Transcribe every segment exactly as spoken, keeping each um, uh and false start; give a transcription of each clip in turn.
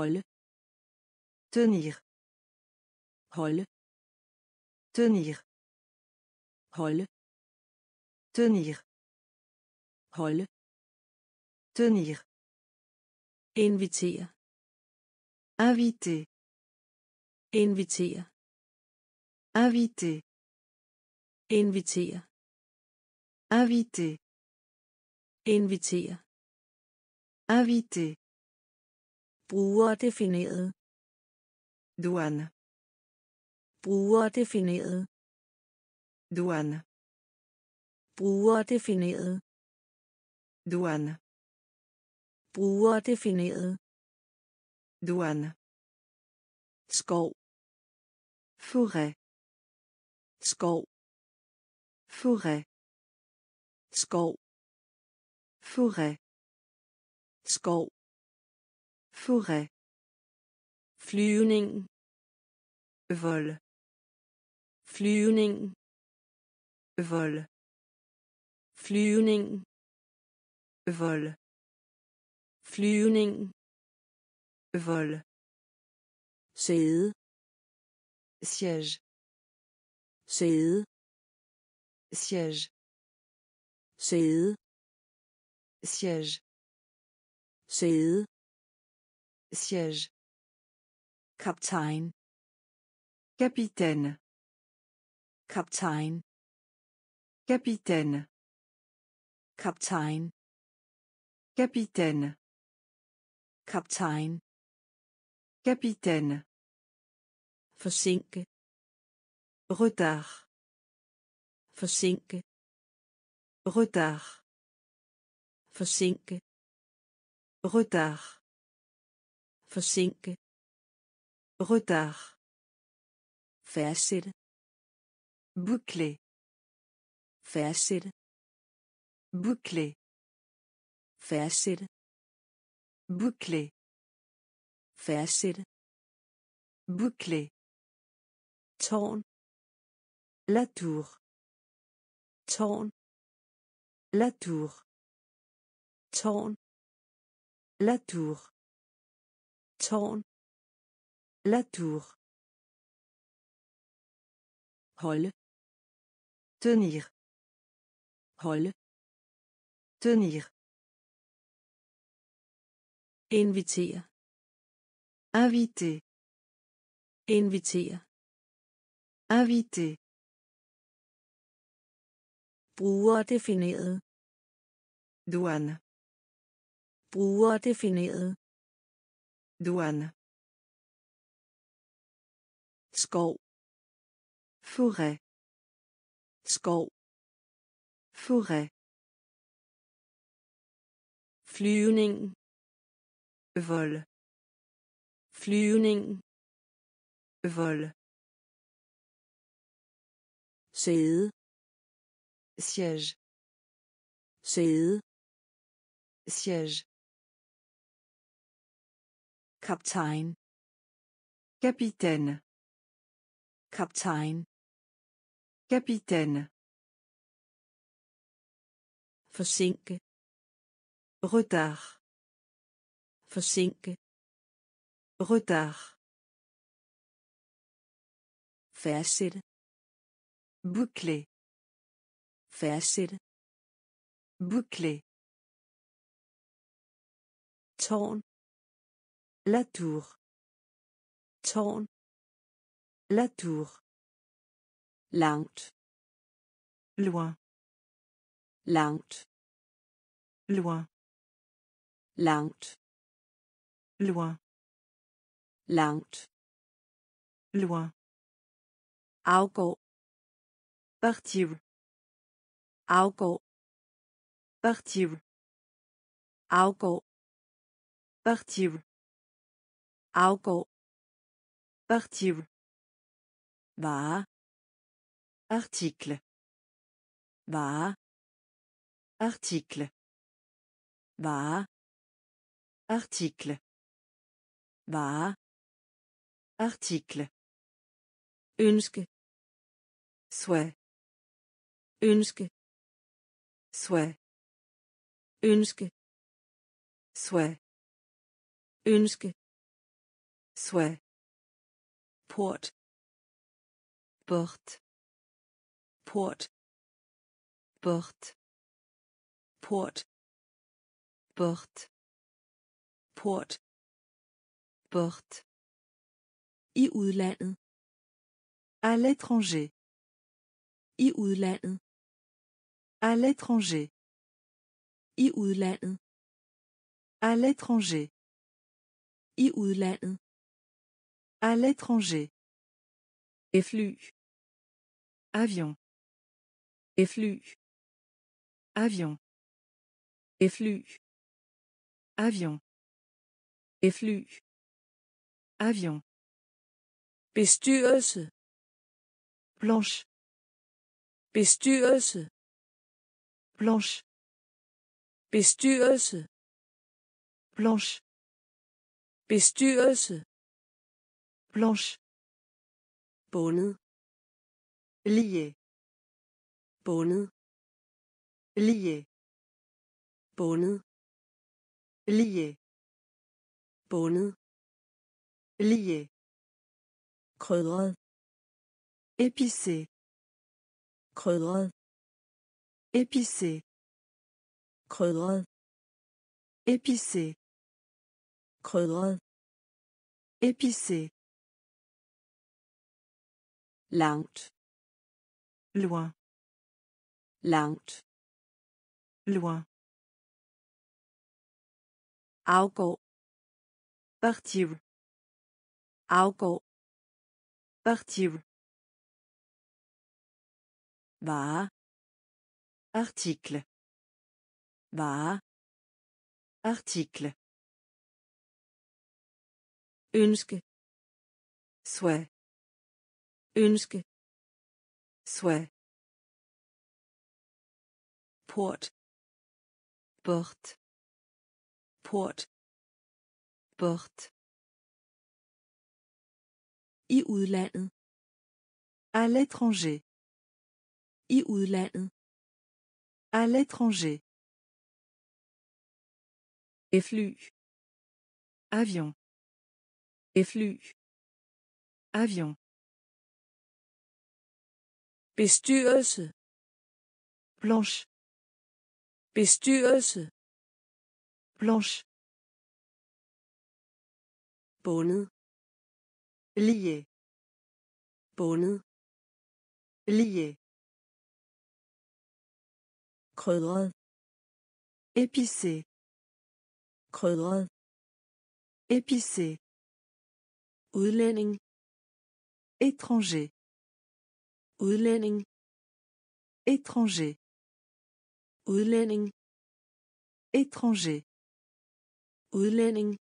Hol. Tenir. Hol. Tenir. Hol. Tenir. Hol. Tenir. Invitere. Inviter. Invitere. Inviter. Invitere. Inviter. Invitere. Inviter. Brugerdefineret. Douane. Brugerdefineret. Douane. Brugerdefineret. Douane. Brugerdefineret. Douane. Skov. Forêt. Skov. Forêt. Skov. Forêt. Skov. Forêt. Flyvning. Vol. Flyvning. Vol. Flyvning. Vol. Flyvning. Vol. Sæde. Siège. Sæde. Siège. Sæde. Siège. Sæde. Siège. Kaptajn. Capitaine. Kaptajn. Capitaine. Kaptajn. Capitaine. Kaptajn. Capitaine. Forsinke. Retard. Forsinke. Retard. Forsinke. Retard. Forsinke. Retard. Fastsætte. Boucler. Fastsætte. Boucler. Fastsætte. Boucler. Fastsætte. Boucler. Tårn. La tour. Tårn. La tour. Tårn. La tour. Tårn. La tour. Hold. Tenir. Hold. Tenir. Invitere. Inviter. Invitere. Inviter. Brugerdefineret. Douane. Brugerdefineret. Douane. Skov. Forêt. Skov. Forêt. Flyvning. Vol. Flyvning. Vol. Sæde. Siège. Sæde. Siège. Kaptajn. Capitaine. Kaptajn. Capitaine. Forsinke. Retard. Forsinke. Retard. Fastsætte. Boucler. Fastsætte. Boucler. Tårn. La tour. Tårn. La tour. Langt. Loin. Langt. Loin. Langt. Loin. Langt. Loin. Afgå. Partir. Afgå. Partir. Afgå. Partir. Afgå. Partir. Vare. Article. Vare. Article. Vare. Article. Vare. Article. Ønske. Souhait. Ønske. Souhait. Ønske. Souhait. Ønske. Souhait. Port. Porte. Port. Porte. Port. Porte. Port. Porte. I udlandet. À l'étranger. I udlandet. À l'étranger. I udlandet. À l'étranger. I udlandet. À l'étranger. Efflu. Avion. Efflu. Avion. Efflu. Avion. Efflu. Avion. Bestyrelse. Planche. Bestyrelse. Planche. Bestyrelse. Planche. Bestyrelse. Planche. Bundet. Lié. Bundet. Lié. Bundet. Lié. Bundet. Lié. Krydret. Épicé. Krydret. Épicé. Krydret. Épicé. Krydret. Épicé. Langt. Loin. Langt. Loin. Afgå. Partir. Afgå. Partir. Vare. Article. Vare. Article. Ønske. Souhait. Ønske. Souhait. Port. Porte. Port. Porte. I udlandet. À l'étranger. I udlandet. À l'étranger. Efflu. Avion. Efflu. Avion. Bestyrelse. Planche. Bestyrelse. Planche. Bundet. Lié. Bundet. Lié. Krydret. Épicé. Krydret. Épicé. Udlænding. Étranger. Udlænding. Étranger. Udlænding. Étranger. Udlænding.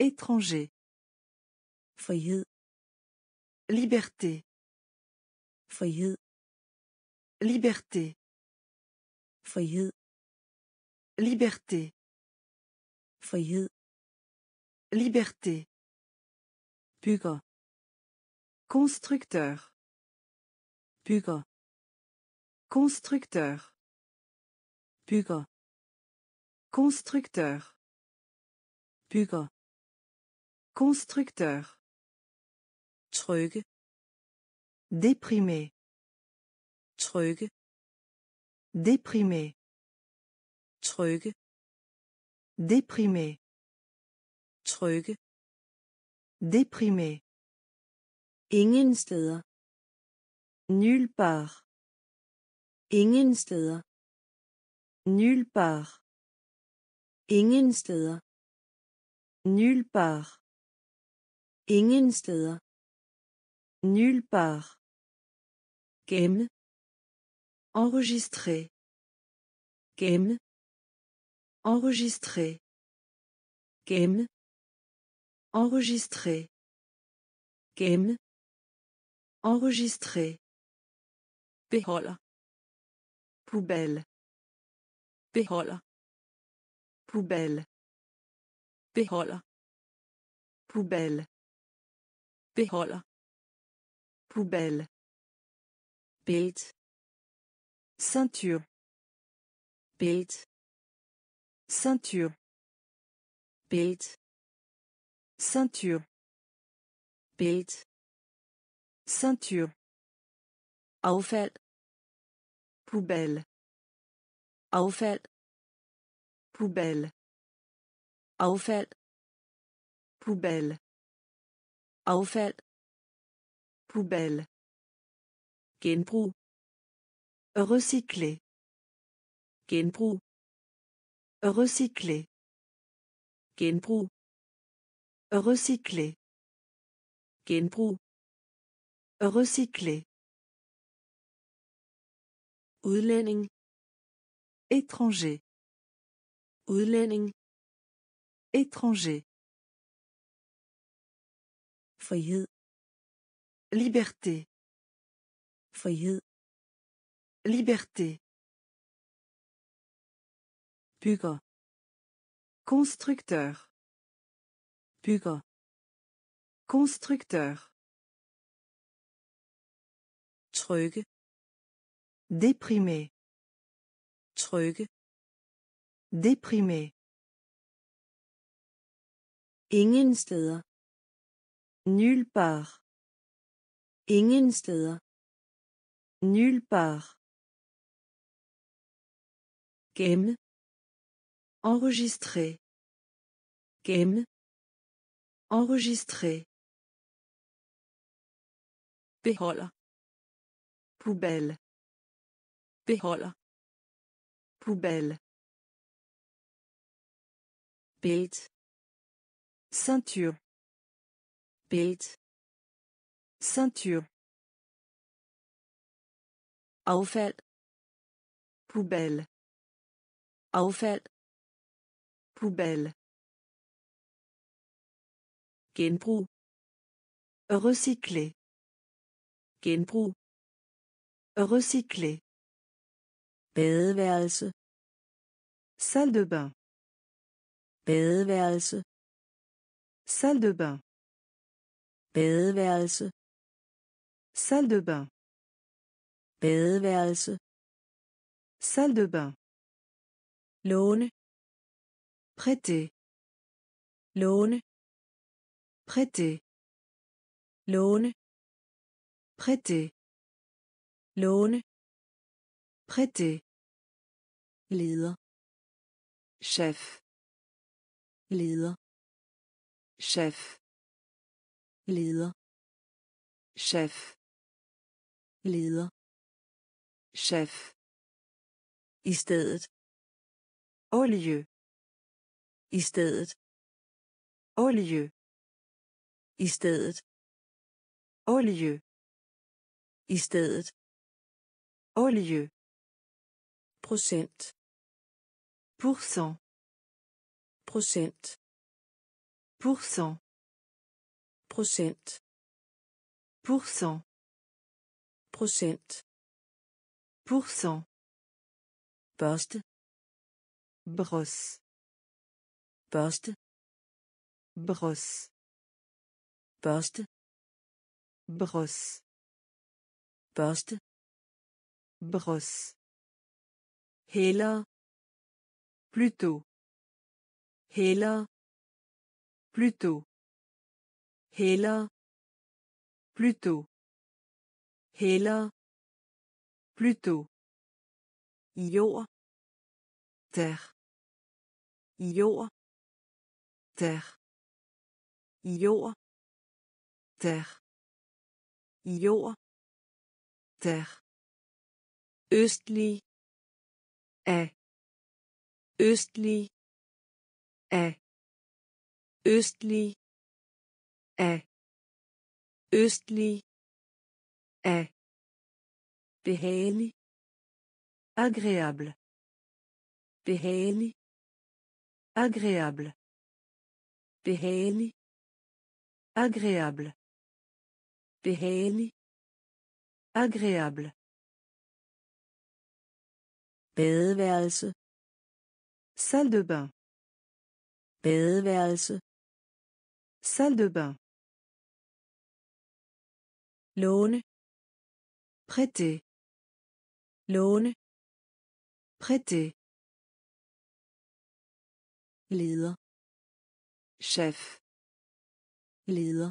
Étranger. Frihed. Liberté. Frihed. Liberté. Frihed. Liberté. Frihed. Liberté. Bygger. Constructeur. Bygger. Constructeur. Bygger. Constructeur. Bygger. Constructeur. Trykke. Déprimé. Trykke. Déprimé. Trykke. Déprimé. Trykke. Déprimé. Ingen steder. Nulle part. Ingen steder. Nulle part. Ingen steder. Nulle part. Ingen steder. Nulle part. Gemme. Enregistrer. Gemme. Enregistrer. Gemme. Enregistrer. Gemme. Enregistrer. Beholder. Poubelle. Beholder. Poubelle. Beholder. Poubelle. Beholder. Poubelle. Bælte. Ceinture. Bælte. Ceinture. Bælte. Ceinture. Bild. Ceinture. Affald. Poubelle. Affald. Poubelle. Affald. Poubelle. Affald. Poubelle. Genbrug. Recycler. Genbrug. Recycler. Genbrug. Recycler. Genbrug. Recycler. Udlænding. Étranger. Udlænding. Étranger. Frihed. Liberté. Frihed. Liberté. Bygger. Constructeur. Bygger. Constructeur. Trykke. Déprimé. Trykke. Déprimé. Ingen steder. Nulle part. Ingen steder. Nulle part. Gemme. Enregistré. Gemme. Enregistré. Beholder. Poubelle. Beholder. Poubelle. Bild. Ceinture. Bild. Ceinture. Affald. Poubelle. Affald. Poubelle. Genbrug. Recycler. Genbrug. Recycler. Badeværelse. Salle de bain. Badeværelse. Salle de bain. Badeværelse. Salle de bain. Badeværelse. Salle de bain. Låne. Prêter. Låne. Prêter. Låne. Prêter. Låne. Prêter. Leder. Chef. Leder. Chef. Leder. Chef. Leder. Chef. I stedet. Au lieu. I stedet. Au lieu. I stedet. Au lieu. I stedet. Au lieu. Procent. Pourcent. Procent. Pourcent. Procent. Pourcent. Procent. Pourcent. Børste. Brosse. Børste. Brosse. Børste. Brosse. Børste. Brosse. Heller. Plutôt. Heller. Plutôt. Heller. Plutôt. Heller. Plutôt. Jord. Terre. Jord. Terre. Jord. Terre. Jord. Terre. Østlig. Af. Østlig. Af. Østlig. Af. Østlig. Af. Behagelig. Agréable. Behagelig. Agréable. Behagelig. Agréable. Behagelig. Agréable. Badeværelse. Salle de bain. Badeværelse. Salle de bain. Låne. Prêter. Låne. Prêter. Leder. Chef. leder,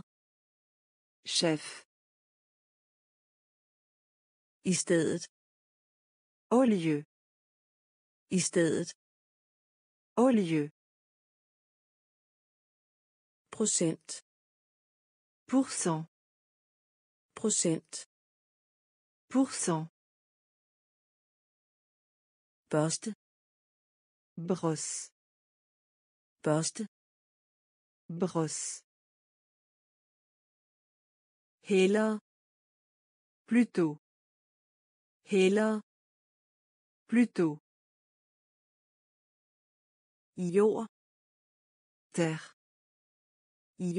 chef, i stedet, au lieu, i stedet, au lieu, procent, pourcent, procent, pourcent, poste, brosse, poste, brosse, hellere, plutôt, hellere, plutôt, jord, terre,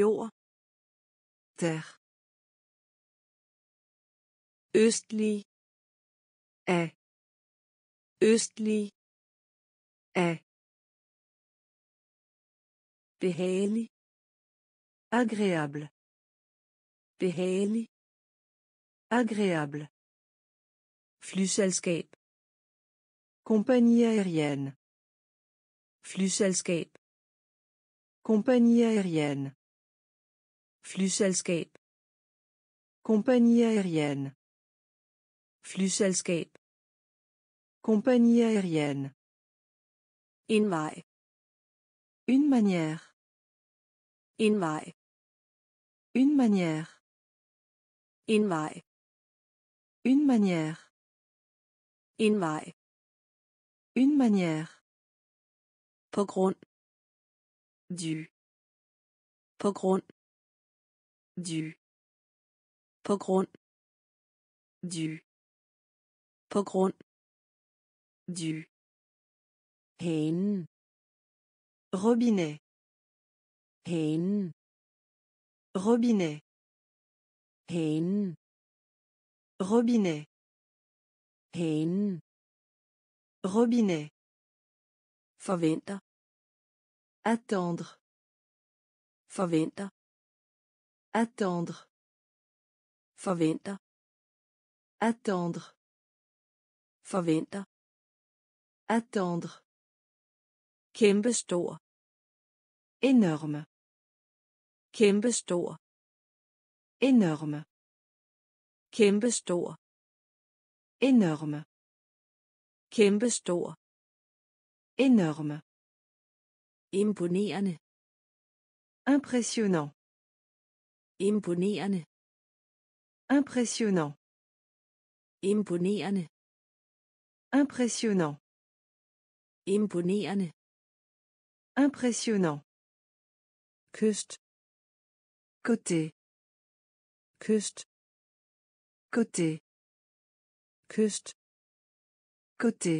jord, terre, østlig, af, østlig, af, behagelig, agréable, behagelig, agréable, flyselskab, compagnie aérienne, flyselskab, compagnie aérienne, flyselskab, compagnie aérienne, flyselskab, compagnie aérienne, en vej, une manière, en vej, une manière, en vej, une manière, en vej, une manière, på grund, du, på grund, du, på grund, du, på grund, du, hanen, robinet, hanen, robinet, hanen, robinet, hanen, robinet, forventer, attendre, forventer, attendre, forventer, attendre, forventer, attendre, kæmpestor, enorme, kæmpestor, enorme, kæmpestor, enorme, kæmpestor, énorme, imponerende, impressionnant, imponerende, impressionnant, imponerende, impressionnant, imponerende, impressionnant, kyst, côté, kyst, côté, kyst, côté,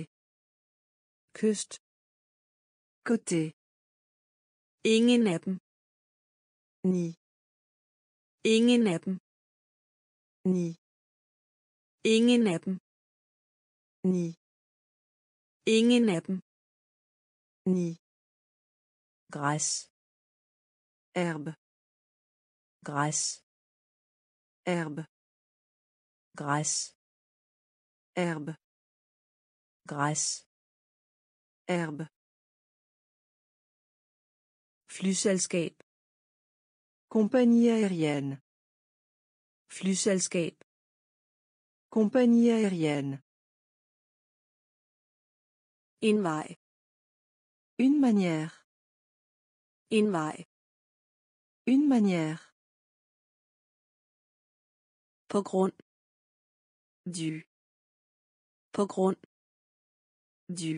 kyst, côté, ingen af dem, ni, ingen af dem, ni, ingen af dem, ni, ingen af dem, ni, græs, herbe, græs, herbe, græs, herbe, græs, herbe, flyselskab, compagnie aérienne, flyselskab, compagnie aérienne, en vej, une manière, en vej, une manière, på grund, du, på grund, du,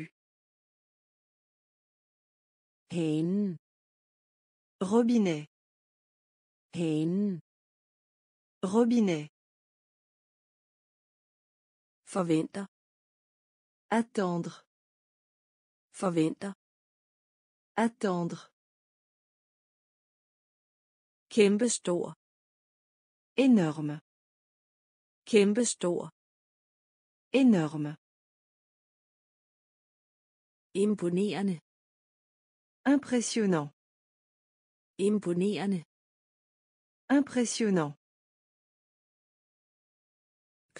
hanen, robinet, hanen, robinet, forventer, attendre, forventer, attendre, kæmpestor, enorme, kæmpestor, enorme, imponerende, impressionnant, imponerende, impressionnant,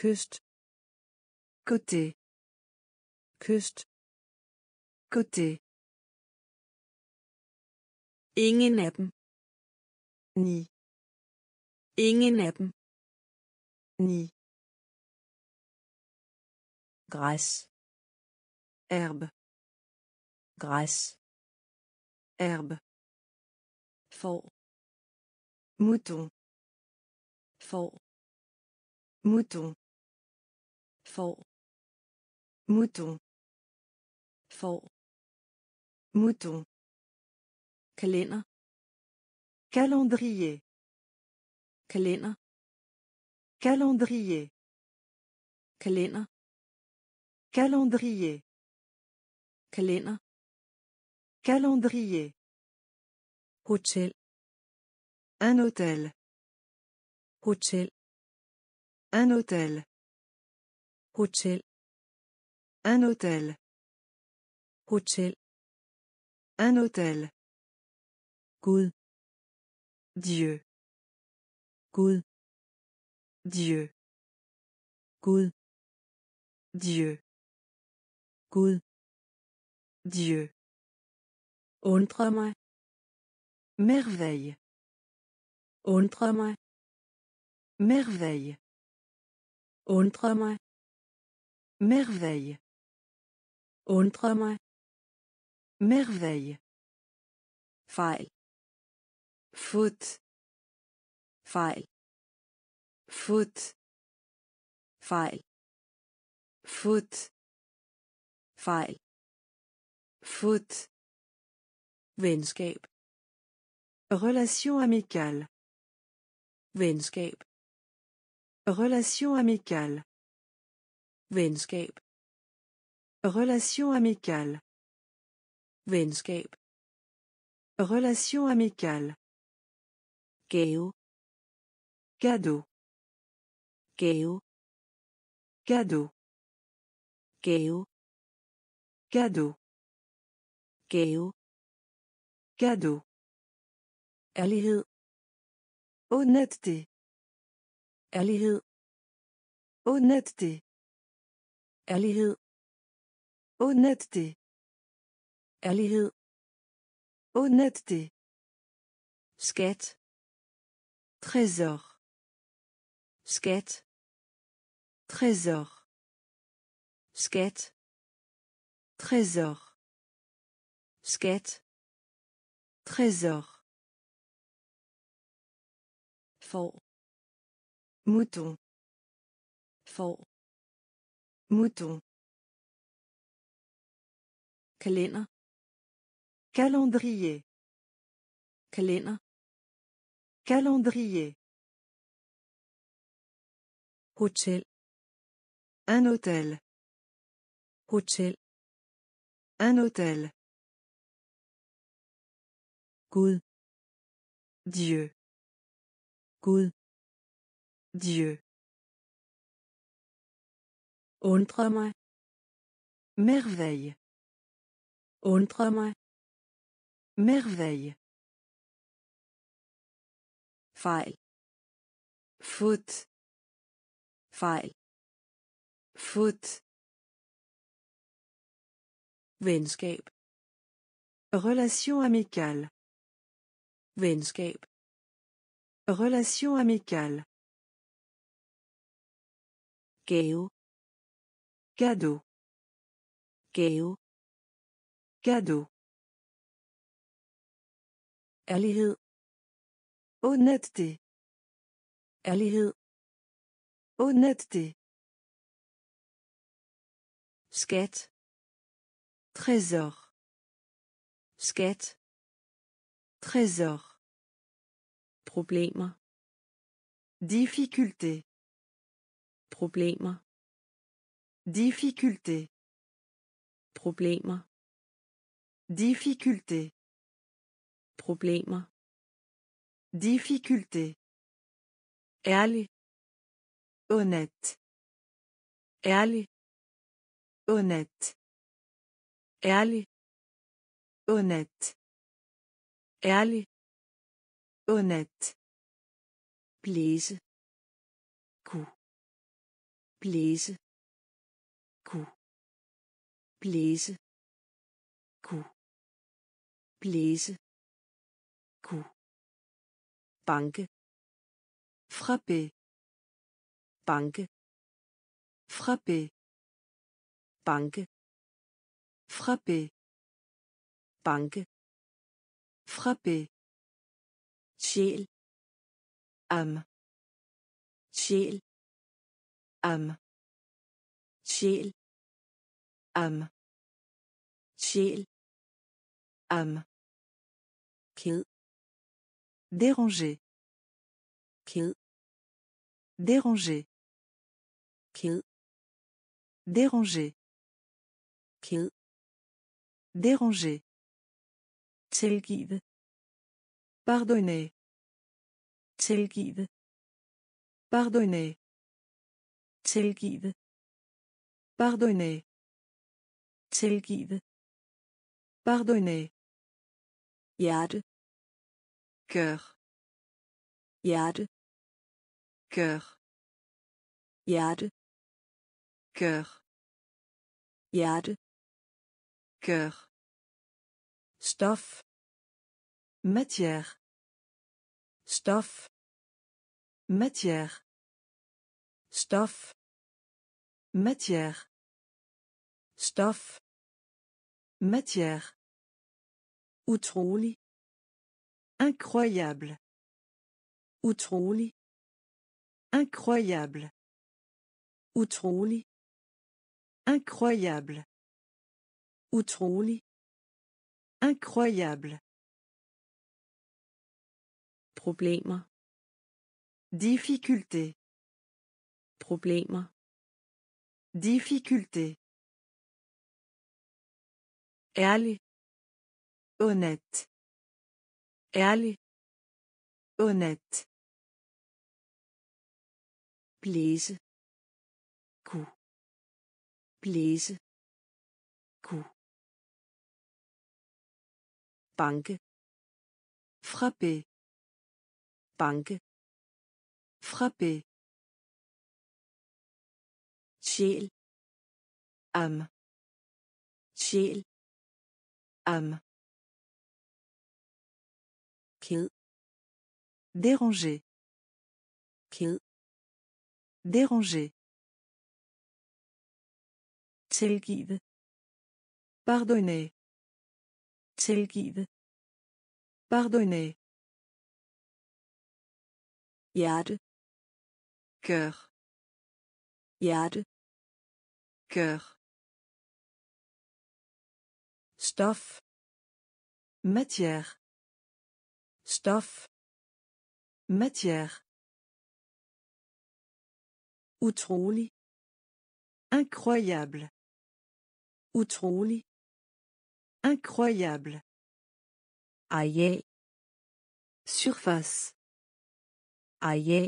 kyst, côté, kyst, côté, ingen af dem, ni, Ingen af dem. Ni. Græs. Herbe. Græs. Herbe. Får. Mouton. Får. Mouton. Får. Mouton. Får. Mouton. Kalender. Calendrier. Kalender. Calendrier. Kalender. Calendrier. Kalender. Calendrier. Hotel. Un hôtel. Hotel. Un hôtel. Hotel. Un hôtel. Hotel. Un hôtel. Gud. Dieu. Gud. Dieu. Gud. Dieu. Gud. Dieu. Undre mig. Merveille. Undre mig. Merveille. Undre mig. Merveille. Undre mig. Merveille. Fejl. Faute. Fejl. Faute. Fejl. Faute. Fejl. Faute. Venskab. Relation amicale. Venskab. Relation amicale. Venskab. Relation amicale. Venskab. Relation amicale. Gave. Cadeau. Gave. Cadeau. Gave. Cadeau. Gave. Cadeau. Ærlighed. Honnêteté. Ærlighed. Honnêteté. Ærlighed. Honnêteté. Ærlighed. Honnêteté. Skat. Trésor. Skat. Trésor. Skat. Trésor. Skat. Trésor. Fort. Mouton. Fort. Mouton. Kalender. Calendrier. Kalender. Calendrier. Hotel. Un hôtel. Hotel. Un hôtel. Gud. Dieu. Gud. Dieu. Undre mig. Merveille. Undre mig. Merveille. Fejl. Faute. Fejl. Faute. Venskab. Relation amicale. Venskab. Relation amicale. Gave. Cadeau. Gave. Cadeau. Ærlighed. Honnêteté. Ærlighed. Honnêteté. Skat. Trésor. Skat. Trésor. Problemer. Difficulté. Problemer. Difficulté. Problemer. Difficulté. Problemer. Difficulté. Ærlig. Honnête. Ærlig. Honnête. Ærlig. Honnête. Ærlig. Honnête. Blæse. Coup. Blæse. Coup. Blæse. Coup. Blæse. Coup. Banke. Frapper. Bank. Frapper. Bank. Frapper. Bank. Frapper. Sjæl. Âme. Sjæl. Âme. Sjæl. Âme. Sjæl. Âme. Ked. Déranger. Ked. Déranger. Ked. Déranger. Ked. Déranger. Tilgive. Pardonner. Tilgive. Pardonner. Tilgive. Pardonner. Tilgive. Pardonner. Hjerte. Cœur. Hjerte. Cœur. Hjerte. Cœur. Hjerte. Cœur. Stof. Matière. Stof. Matière. Stof. Matière. Stof. Matière. Utrolig. Incroyable. Utrolig. Incroyable. Utrolig. Incroyable. Utrolig. Incroyable. Problemer. Difficulté. Problemer. Difficulté. Ærlig. Honnête. Ærlig. Honnête. Blæse. Coup. Blæse. Coup. Banke. Frapper. Banke. Frapper. Sjæl. Âme. Sjæl. Âme. Ked. Déranger. Ked. Déranger. Tilgive. Pardonner. Tilgive. Pardonner. Hjerte. Cœur. Hjerte. Cœur. Stof. Matière. Stof. Matière. Utrolig. Incroyable. Utrolig. Incroyable. Aïe. Surface. Aïe.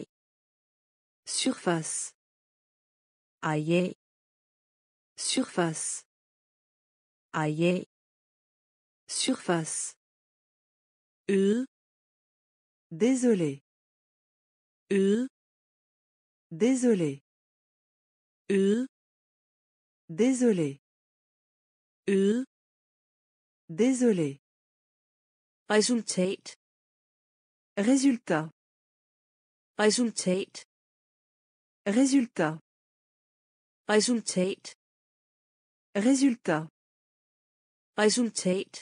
Surface. Aïe. Surface. Aïe. Surface. E. Désolé. E. Désolé. E. Désolé. E. Désolé. Resultat. Résultat. Resultat. Résultat. Resultat. Résultat. Resultat.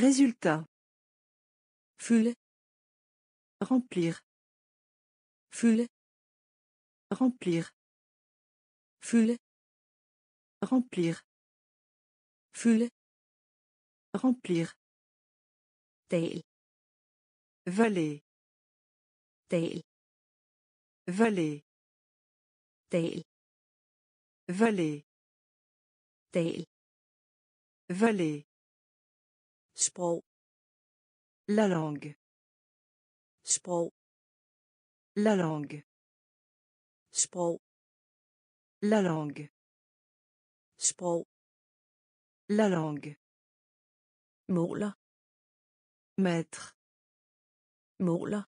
Résultat. Fylde. Remplir. Fylde. Remplir. Fylde. Remplir. Fylde. Remplir. Dal. Vallée. Dal. Vallée. Dal. Vallée. Dal. Vallée. Sprog. La langue. Sprog. La langue. Sprog. La langue. Sprog. La langue. Måler. Maître. Måler.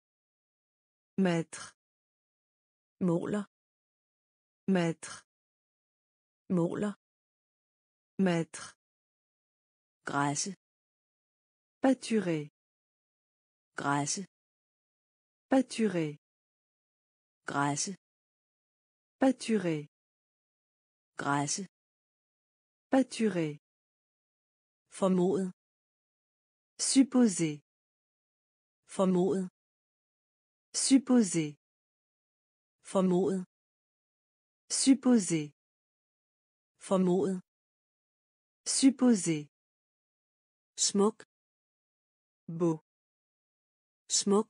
Maître. Måler. Maître. Måler. Maître. Græsse. Pâturer. Græsse. Pâturer. græsse, pâturer, græsse, pâturer, formodet, supposer, formodet, supposer, formodet, supposer, formodet, supposer, smuk, beau, smuk,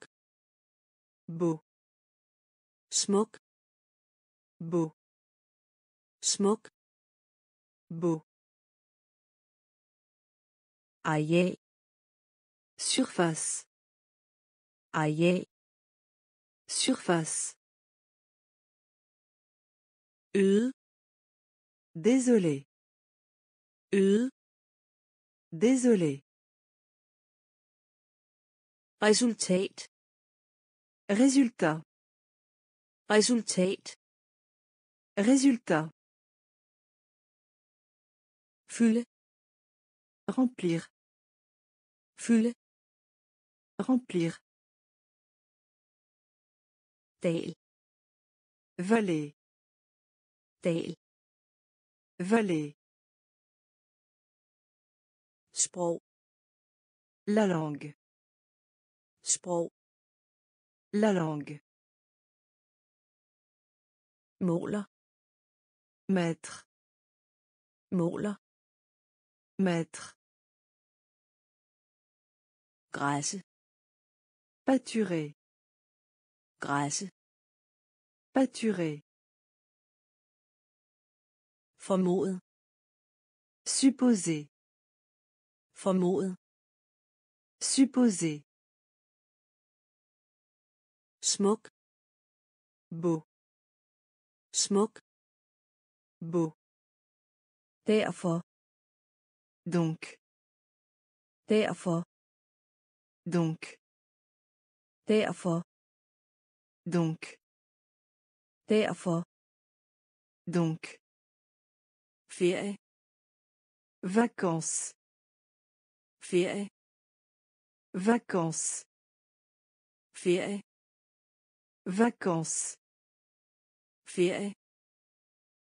beau, smuk, beau, smuk, beau, aille, surface, aille, surface, eu, désolé, eu, désolé, résultat, résultat, résultat, résultat, fule, remplir, fylde, remplir, dal, vallée, dal, vallée, sprog, la langue, sprog, la langue, måler, mètre, måler, mètre, græsse, pâturer, græsse, pâturer, formodet, supposer, formodet, supposer, smuk, beau, smuk, beau, derfor, donc, derfor, donc, derfor, donc, derfor, donc, ferie, vacances, ferie, vacances, ferie, vacances, ferie,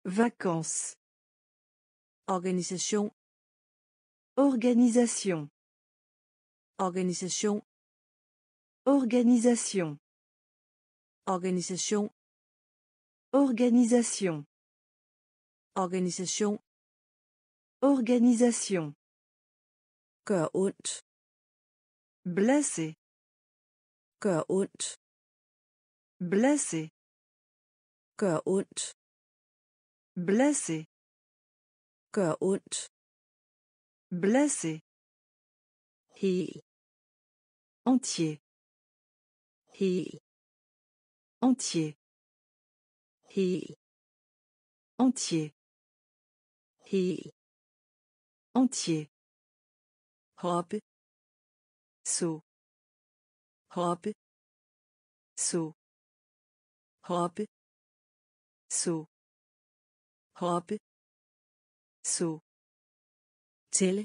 vacances, organisation, organisation, organisation, organisation, organisation, organisation, organisation, organisation, gør ondt, blessé, gør ondt, blessé, gør ondt, blessé, gør ondt, blessé, hel, entier, hel, entier, hel, entier, hel, entier, hoppe, saut, hoppe, saut, hoppe, saut, hoppe, saut, tælle,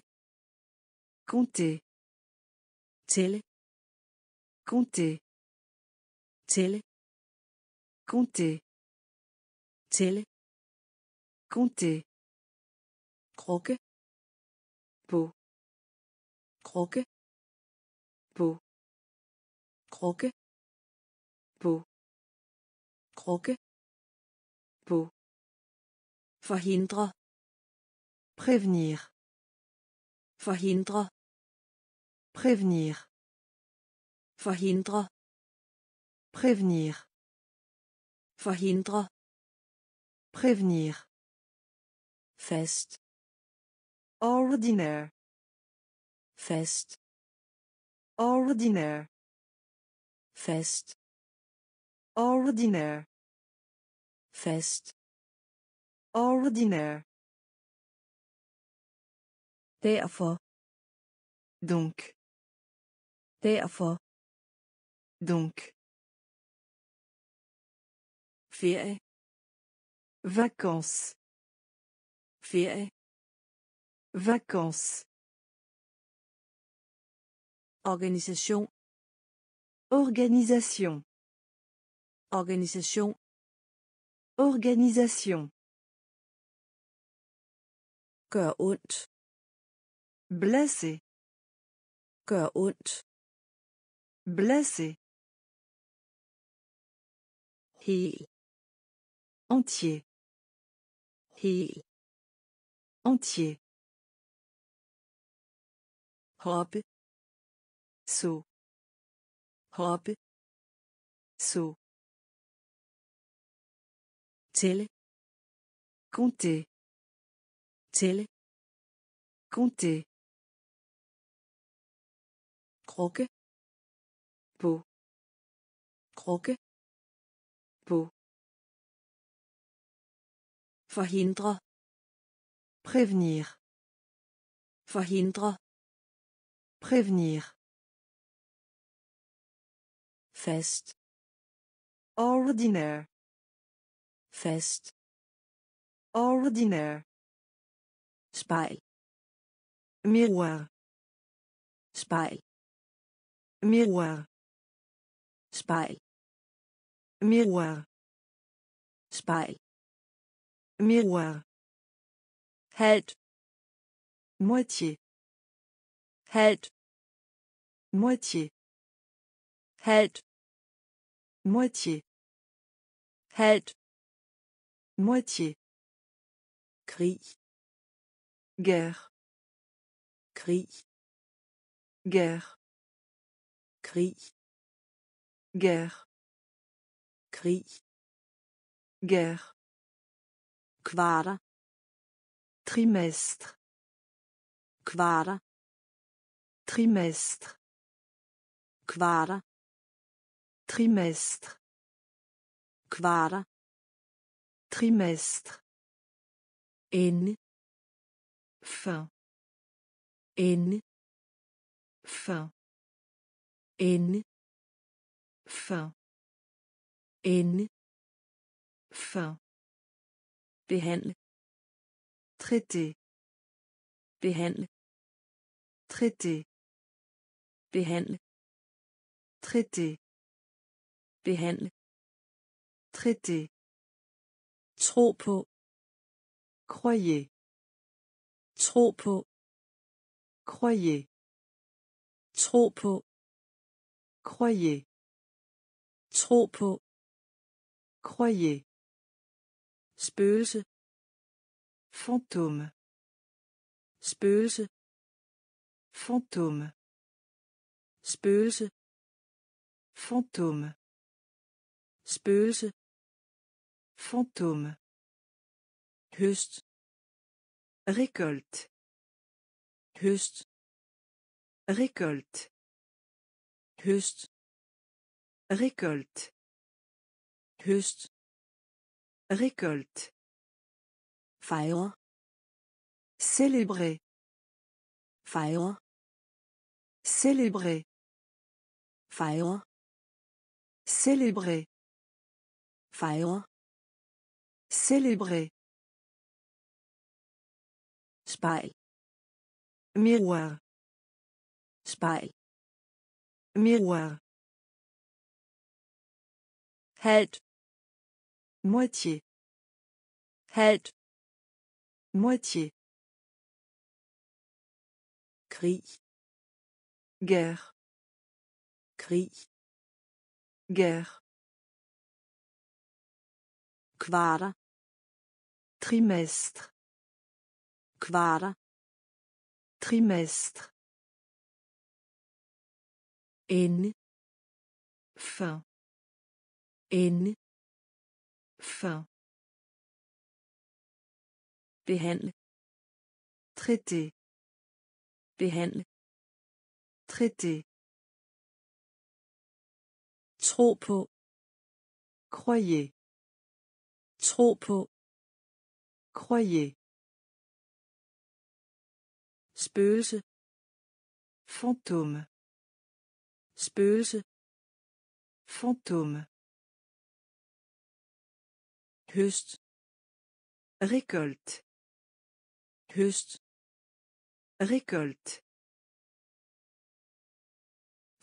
compter, tælle, compter, tælle, compter, tælle, compter, krukke, på, krukke, på, krukke, på, krukke, på, forhindre, prévenir, forhindre, prévenir, forhindre, prévenir, forhindre, prévenir, fest, ordinaire, fest, ordinaire, fest, ordinaire, fest, ordinaire, derfor, donc, derfor, donc, ferie, vacances, ferie, vacances, organisation, organisation, Organisation. Organisation. Gør ondt. Blessé. Gør ondt. Blessé. Hel. Entier. Hel. Entier. Hoppe. Saut. Hoppe. Saut. Tælle. Compter. Tælle. Compter. Krukke. På. Krukke. På. Forhindre. Prévenir. Forhindre. Prévenir. Fest. Ordinaire. Fest. Ordinaire. Spejl. Miroir. Spejl. Miroir. Spejl. Miroir. Spejl. Miroir. Halt. Moitié. Halt. Moitié. Halt. Moitié. Halt. Moitié. Cri. Guerre. Cri. Guerre. Cri. Guerre. Cri. Guerre. Kvarter. Trimestre. Kvarter. Trimestre. Kvarter. Trimestre. Kvarter. Trimestre. Ende. Fin. Ende. Fin. Ende. Fin. Ende. Fin. Behandle. Traité. Behandle. Traité. Behandle. Traité. Behandle. Traité. Tro på. Croyez. Tro på. Croyez. Tro på. Croyez. Tro på. Croyez. Spøgelse. Fantôme. Spøgelse. Fantôme. Spøgelse. Fantôme. Spøgelse. Fantôme. Høst. Récolte. Høst. Récolte. Høst. Récolte. Høst. Récolte. Fejre. Célébrer. Fejre. Célébrer. Fejre. Célébrer. Fejre. Célébrer. Spejl. Miroir. Spejl. Miroir. Halt. Moitié. Halt. Moitié. Cri. Guerre. Cri. Guerre. Kvarter. Trimestre. Kvarter. Trimestre. Ende. Fin. Ende. Fin. Behandle. Traité. Behandle. Traité. Tro på. Croyez. Tro på. Croyez. Spøgelse. Fantôme. Spøgelse. Fantôme. Høst. Récolte. Høst. Récolte.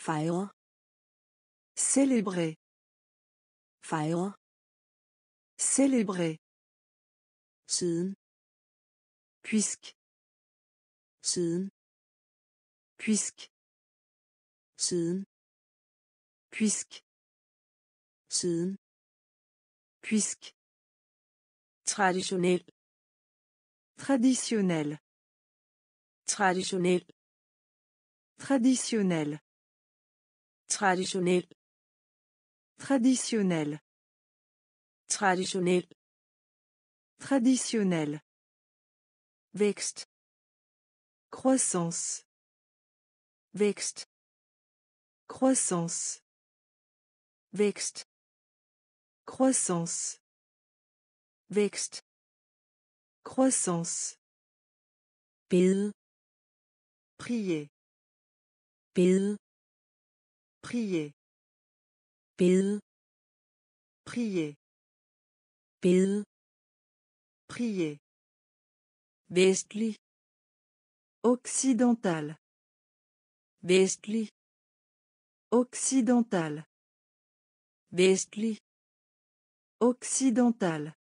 Fejre. Célébrer. Fejre. Célébrer. Siden. Puisque. Siden. Puisque. Siden. Puisque. Siden. Puisque. Traditionnel. Traditionnel. Traditionnel. Traditionnel. Traditionnel. Traditionnel. Traditionnel. Traditionnel. Wächst. Croissance. Wächst. Croissance. Wächst. Croissance. Vækst. Croissance. Bede. Prier. Bede. Prier. Bede. Prier. Bede. Prier. Vestlig. Occidental. Vestlig. Occidental. Vestlig. Occidental.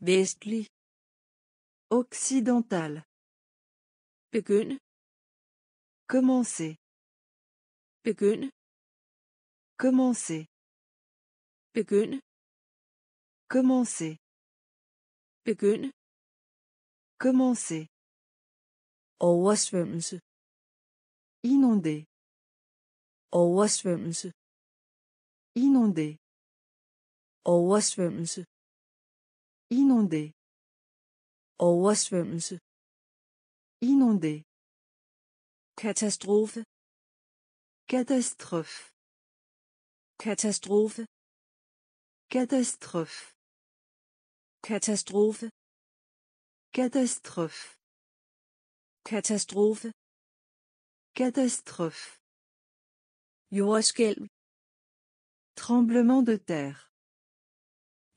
Vestlig. Occidental. Begynde. Commencer. Begynde. Commencer. Begynde. Commencer. Begynde. Commencer. Oversvømmelse. Inondé. Oversvømmelse. Inondé. Oversvømmelse. Inondé. Oversvømmelse. Inondé. Katastrofe. Katastrof. Katastrofe. Katastrof. Katastrofe. Katastrof. Katastrofe. Katastrof. Jordskælv. Tremblement de terre.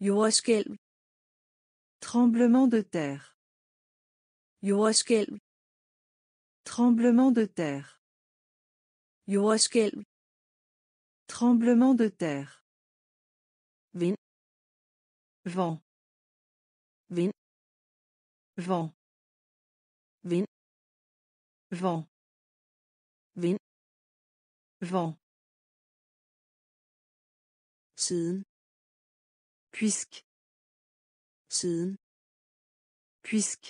Jordskælv. Tremblement de terre. Jordskælv. Tremblement de terre. Jordskælv. Tremblement de terre. Vind. Vent. Vind. Vent. Vind. Vent. Vind. Vent. Siden. Puisque. Siden. Puisque.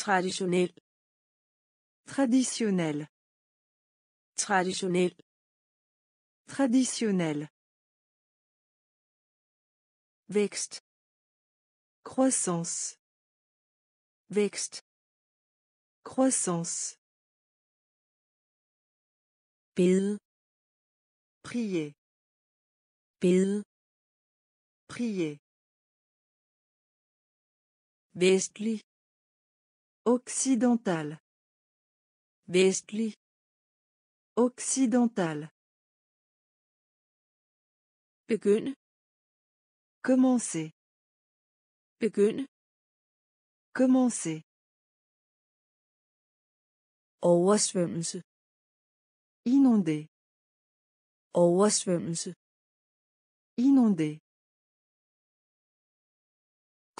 Traditionnel. Traditionnel. Traditionnel. Traditionnel. Vækst. Croissance. Vækst. Croissance. Bede. Prier. Bede. Prier. Vestlig. Occidental. Vestlig. Occidental. Begynde. Commencer. Begynde. Commencer. Oversvømmelse. Inondé. Oversvømmelse. Inondé.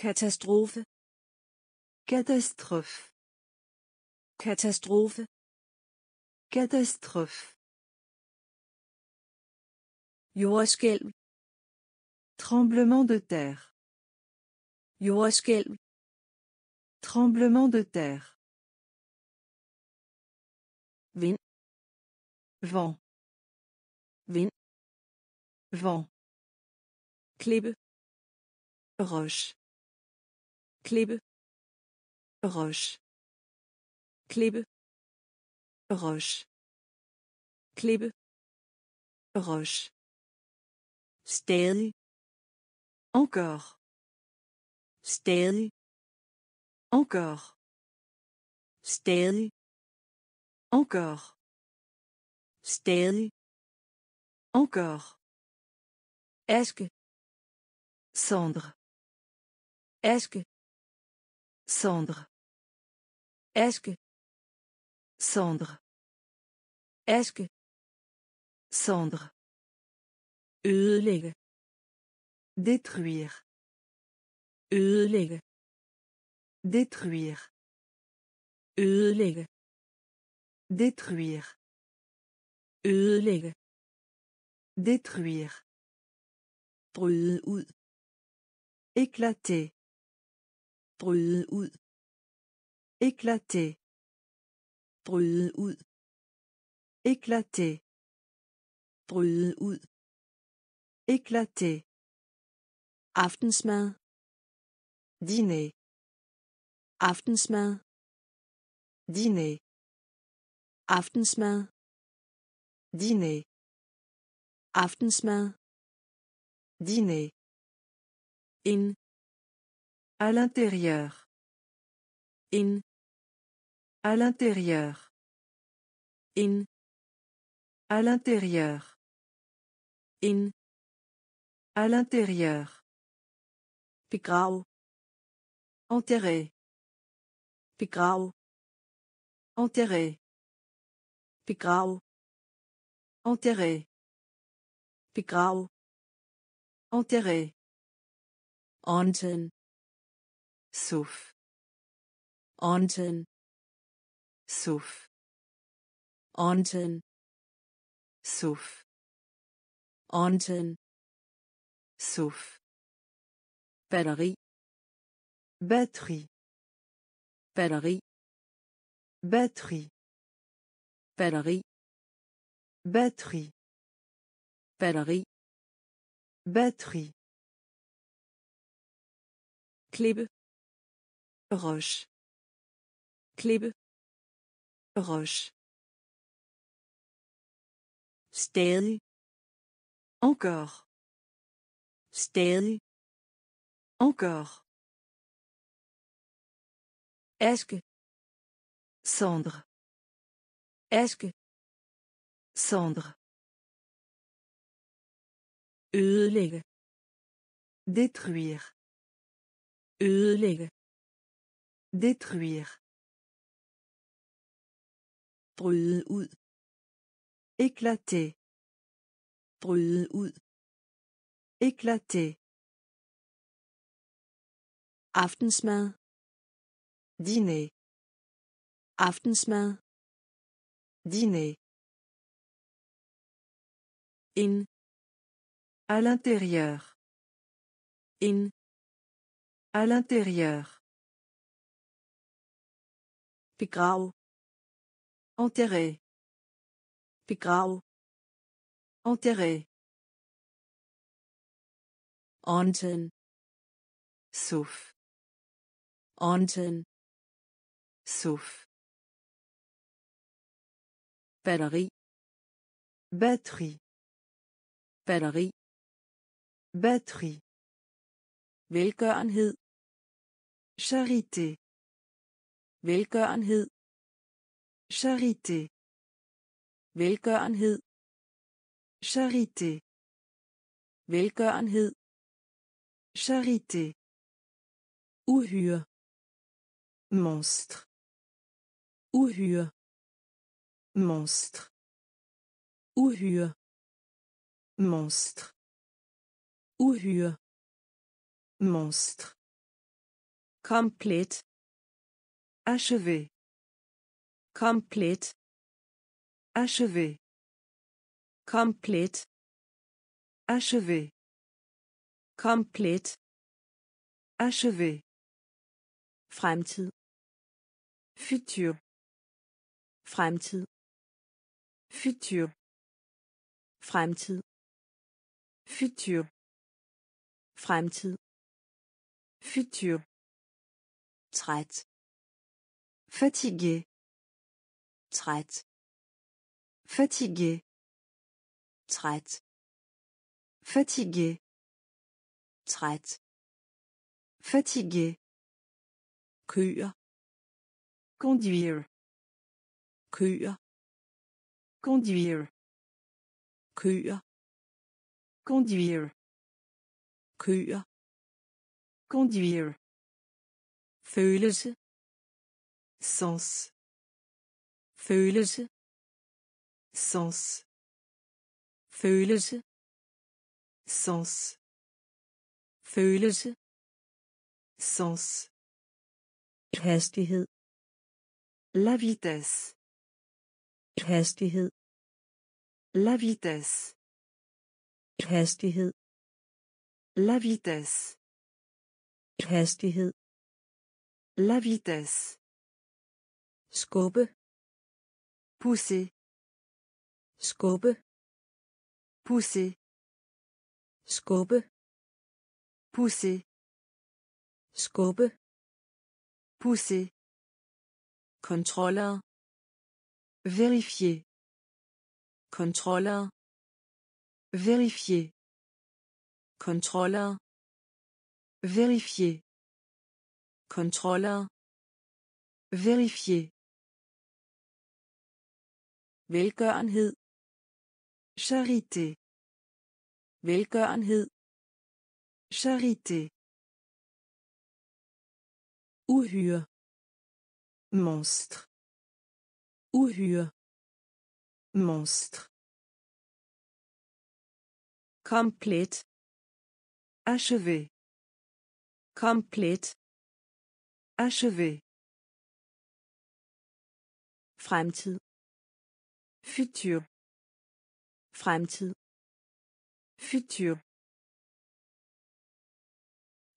Katastrofe. Katastrof. Katastrofe. Katastrof. Jordskælv. Tremblement de terre. Jordskælv. Tremblement de terre. Vind. Vent. Vind. Vent. Klippe. Roche. Klippe. Roche. Klippe. Roche. Klippe. Roche. Stadig. Encore. Stadig. Encore. Stadig. Encore. Stadig. Encore. Aske. Cendre. Aske. Cendre. Aske. Cendre. Aske. Cendre. ødelægge, détruire, ødelægge, détruire, ødelægge, détruire, ødelægge, détruire, bryde ud, éclater, bryde ud, éclater, bryde ud, éclater, bryde ud, éclater, aftensmad, dîner, aftensmad, dîner, aftensmad, dîner, aftensmad, dîner, in, à l'intérieur, in, à l'intérieur, in, à l'intérieur, in, à l'intérieur, begrav, enterré, begrav, enterré, begrav, enterré, begrav, enterré, onten, suf, onten, suf, onten, suf, onten, suf, batteri, batteri, batteri, batterie, batterie, batterie, batterie, batterie, klebe, roche, klebe, roche, stadig, encore, stadig, encore, aske, cendre, aske, cendre, ødelægge, détruire, ødelægge, détruire, bryde ud, éclater, bryde ud, éclater, aftensmad, dîner, aftensmad, dîner, in, à l'intérieur, in, à l'intérieur, begrav, enterré, begrav, enterré, onten, suf, onten, suf, batterie, batterie, batterie, batterie, velgørenhed, charité, velgørenhed, charité, velgørenhed, charité, velgørenhed, charité, uhyre, monstre, uhyre, monstre, uhyre, monstre, uhyre, monstre, komplett, achevé, komplett, achevé, komplett, achevé, komplett, achevé, fremtid, futur, fremtid, futur, fremtid, futur, fremtid, futur, træt, fatigué, træt, fatigué, træt, fatigué, træt, fatigué, køre, conduire, køre, conduire, køre, conduire, køre, conduire, følelse, sens, følelse, sens, følelse, Sens. Følelse. Sens. Hastighed. La vitesse. Hastighed. La vitesse. Hastighed. La vitesse. Hastighed. La vitesse. Skubbe. Pousser. Skubbe. Pousser. Skubbe. Pousser. Skubbe. Pousser. Contrôler. Vérifier. Contrôler. Vérifier. Contrôler. Vérifier. Contrôler. Vérifier. Velgørenhed. Charité. Velgørenhed. Charité. Uhyre. Monstre. Uhyre. Monstre. Komplet. Achevé. Komplet. Achevé. Fremtid. Futur. Fremtid. Futur.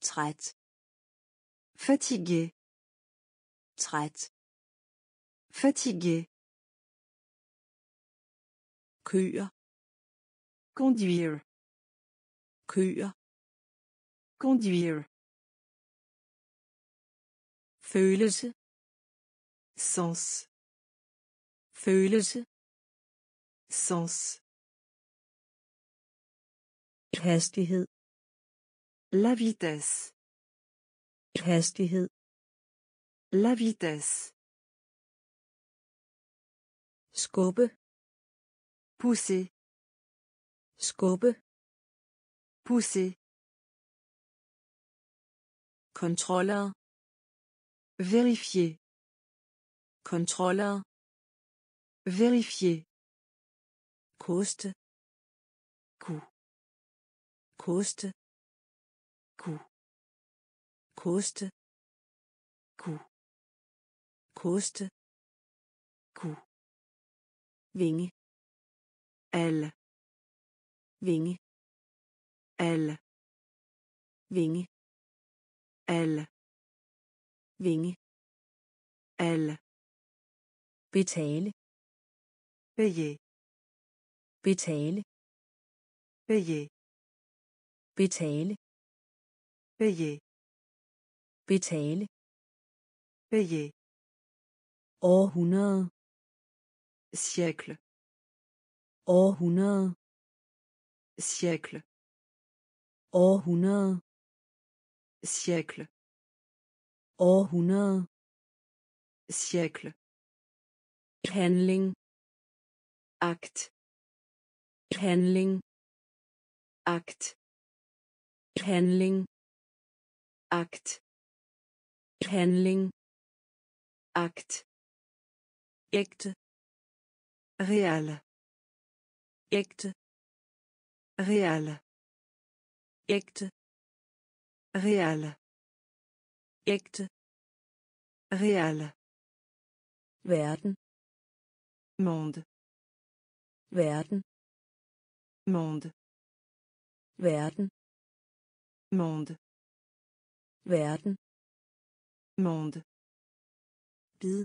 Træt. Fatigué. Træt. Fatigué. Køre. Conduire. Køre. Conduire. Følelse. Sens. Følelse. Sens. Hastighed. La vitesse. Hastighed. La vitesse. Skubbe. Pousser. Skubbe. Pousser. Contrôler. Vérifier. Contrôler. Vérifier. Koste. Coût. Koste. Coût. Koste. Coût. Koste. Coût. Vinge. Elle. Vinge. Elle. Vinge. Elle. Vinge. Elle. Betale. Payer. Betale. Payer. Betale. Payer. Betale. Payer. Århundrede. Siècle. Århundrede. Siècle. Århundrede. Siècle. Århundrede. Siècle. Handling. Akt. Handling. Akt. Handling. Akt. Handling. Akt. Ægte. Real. Ægte. Real. Ægte. Real. Ægte. Real. Verden. Monde. Verden. Monde. Verden. Monde. Verden. Monde. Bid.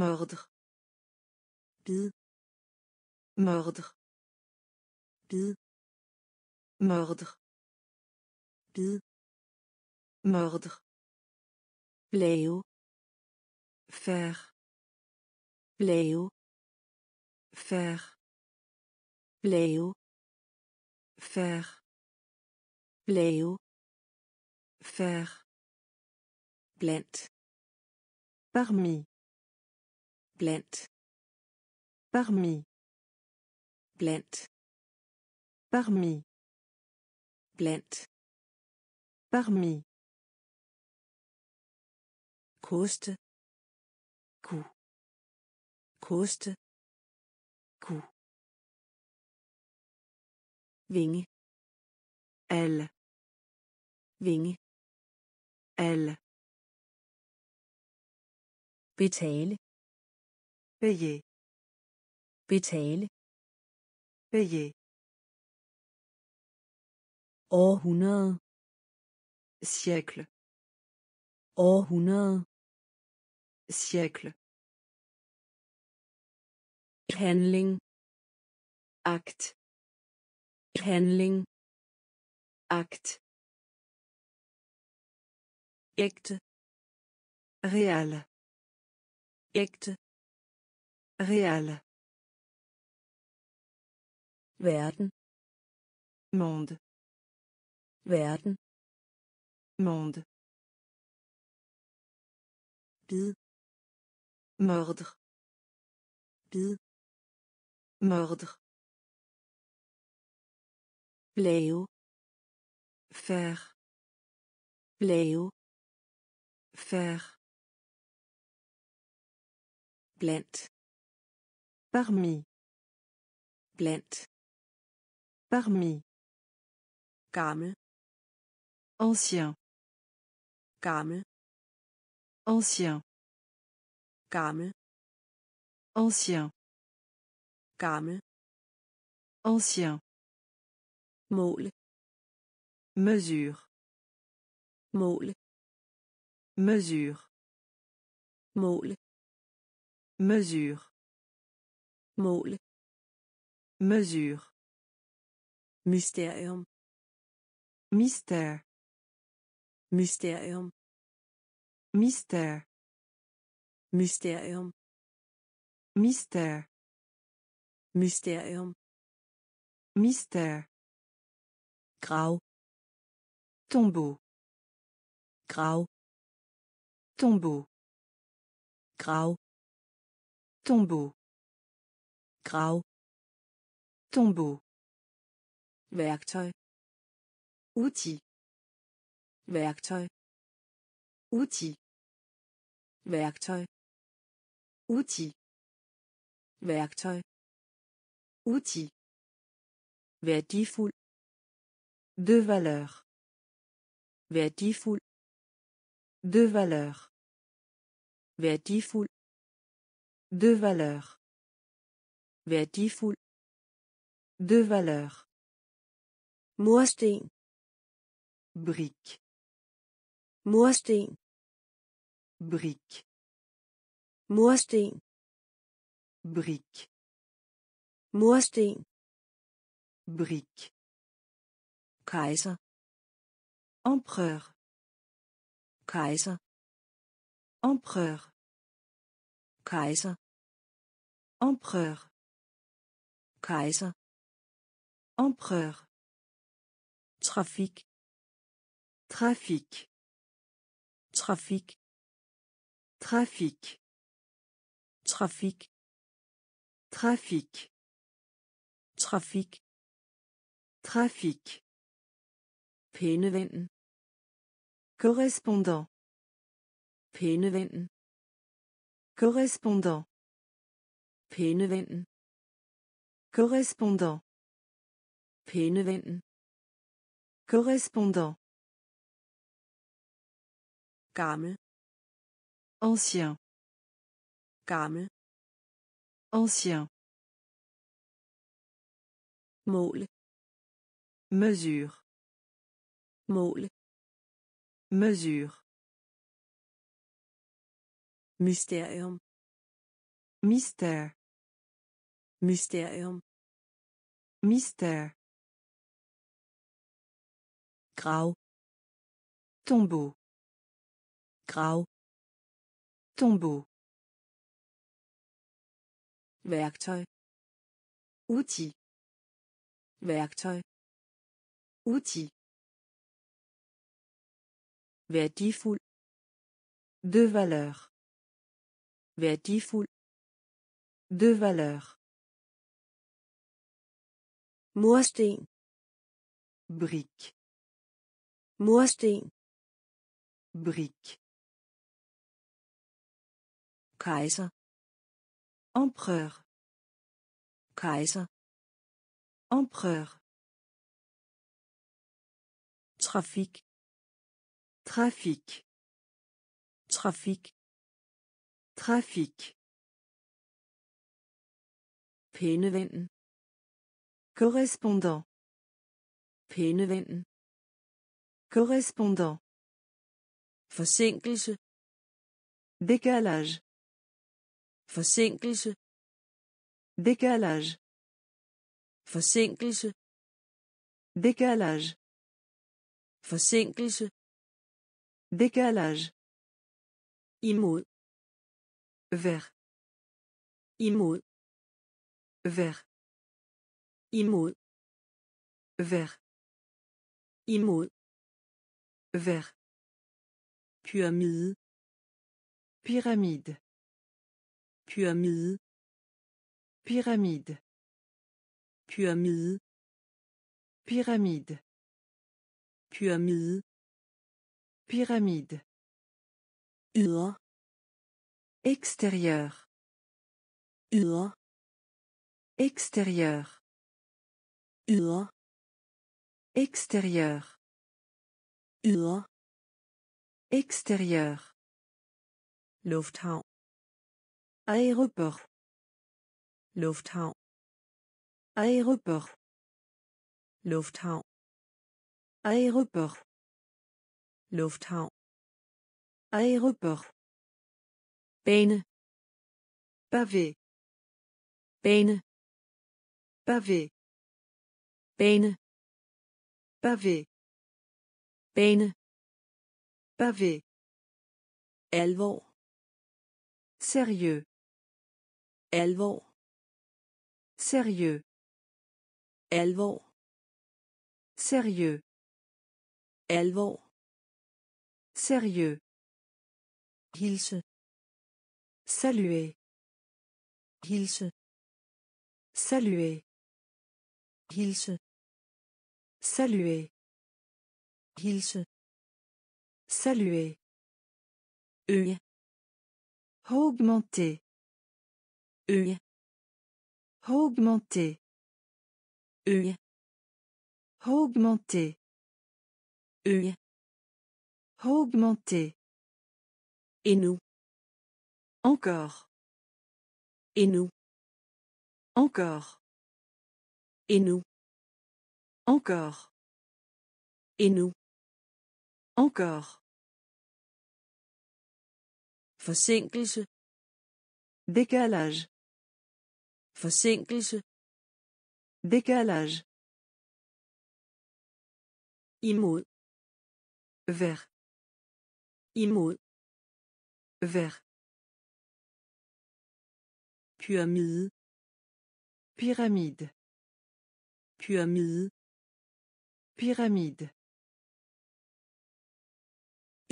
Mordre. Bid. Mordre. Bid. Mordre. Bid. Mordre. Bléo. Faire. Bléo. Faire. Bléo. Faire. Bléo. Faire. Blent. Parmi. Blent. Parmi. Blent. Parmi. Blent. Parmi. Koste. Coût. Koste. Coût. Vinge. Elle. Vinge. Elle. Betale. Payer. Betale. Payer. Århundrede. Siècle. Århundrede. Siècle. Handling. Akt. Handling. Akt. Ægte. Real. Ægte. Real. Verden. Monde. Verden. Monde. Bid. Mordre. Bid. Mordre. Blæve. Faire. Blæve. Faire. Blandt. Parmi. Blandt. Parmi. Gammel. Ancien. Gammel. Ancien. Gammel. Ancien. Gammel. Ancien. Mål. Mesure. Mål. Mesure. Mål. Mesure. Mål. Mesure. Mysterium. Mystère. Mysterium. Mystère. Mysterium. Mystère. Mysterium. Mystère. Grav. Tombeau. Grav. Tombeau. Grav. Tombeau. Grav. Tombeau. Værktøj. Outil. Værktøj. Outil. Værktøj. Outil. Værktøj. Outil. Værdifuld. De valeur. Værdifuld. De valeur. Værdifuld. De valeur. Værdifuld. De valeur. Mursten. Brique. Mursten. Brique. Mursten. Brique. Mursten. Brique. Kaiser. Empereur. Kaiser. Empereur. Kaiser. Empereur. Kaiser. Empereur. Trafic. Trafic. Trafic. Trafic. Trafic. Trafic. Trafic. Trafic. Pennevennen. Correspondant. Pennevennen. Correspondant. Pennevennen. Correspondant. Pennevennen. Correspondant. Gammel. Ancien. Gammel. Ancien. Mål. Mesure. Mål. Mesure. Mysterium. Mystère. Mysterium. Mystère. Grav. Tombeau. Grav. Tombeau. Værktøj. Outil. Værktøj. Outil. Værdifuld. De valeur. Værdifuld. De valeur. Mursten. Brique. Mursten. Brique. Kaiser. Empereur. Kaiser. Empereur. Trafic. Trafic. Trafic. Trafic. Pænevennen. Correspondant. Pænevennen. Correspondant. Forsinkelse. Décalage. Forsinkelse. Décalage. Forsinkelse. Décalage. Forsinkelse. Décalage. Imod. Vert. Imod. Vert. Imod. Vert. Imod. Vert. Pyramide. Pyramide. Pyramide. Pyramide. Pyramide. Pyramide. Pyramide. Pyramide. Ydre. Extérieur. Ydre. Extérieur. Ydre. Extérieur. Ydre. Extérieur. Lufthavn. Aéroport. Lufthavn. Aéroport. Lufthavn. Aéroport. Lufthavn. Aéroport. Bane. Pavé. Bane. Pavé. Bane. Pavé. Bane. Pavé. Alvor. Sérieux. Alvor. Sérieux. Alvor. Sérieux. Alvor. Sérieux. Hilse. Saluer. Hilse. Saluer. Hilse. Saluer. Hilse. Saluer. Øge. Augmenter. Øge. Augmenter. Øge. Augmenter. Øge. Augmenter. Endnu. Encore. Endnu. Encore. Endnu. Encore. Endnu. Encore. Forsinkelse. Décalage. Forsinkelse. Décalage. Imod. Vert. Imod. Vert. Pyramide. Pyramide. Pyramide. Pyramide.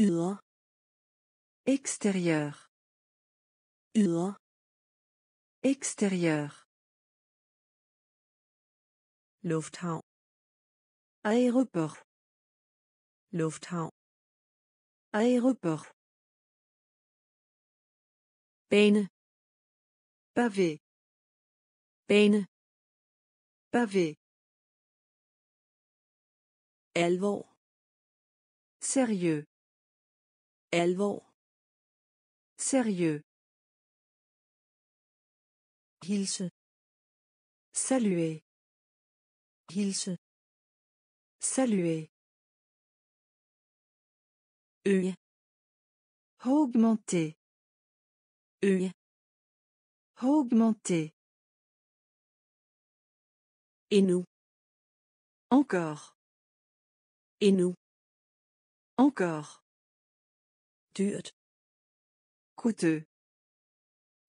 Ydre. Extérieur. Ydre. Extérieur. Lufthavn. Aéroport. Lufthavn. Aéroport. Bane. Pavé. Bane. Pavé. Alvor. Sérieux. Alvor. Sérieux. Hilse. Saluer. Hilse. Saluer. Øge. Augmenter. Øge. Augmenter. Endnu. Encore. Endnu. Encore. Dyrt. Coûteux.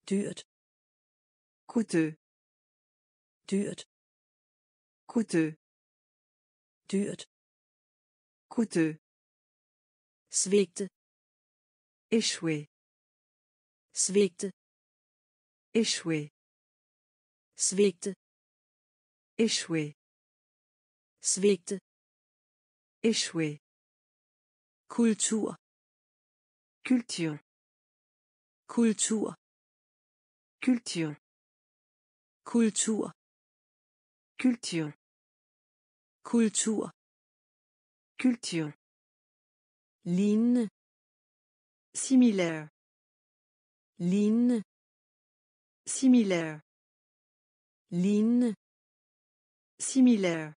Dyrt. Coûteux. Dyrt. Coûteux. Dyrt. Coûteux. Svigte. Échoué. Svigte. Échoué. Svigte. Échoué. Svigte. Échoué. Kultur. Culture. Kultur. Culture. Kultur. Culture. Kultur. Culture. Ligne. Similaire. Ligne. Similaire. Ligne. Similaire.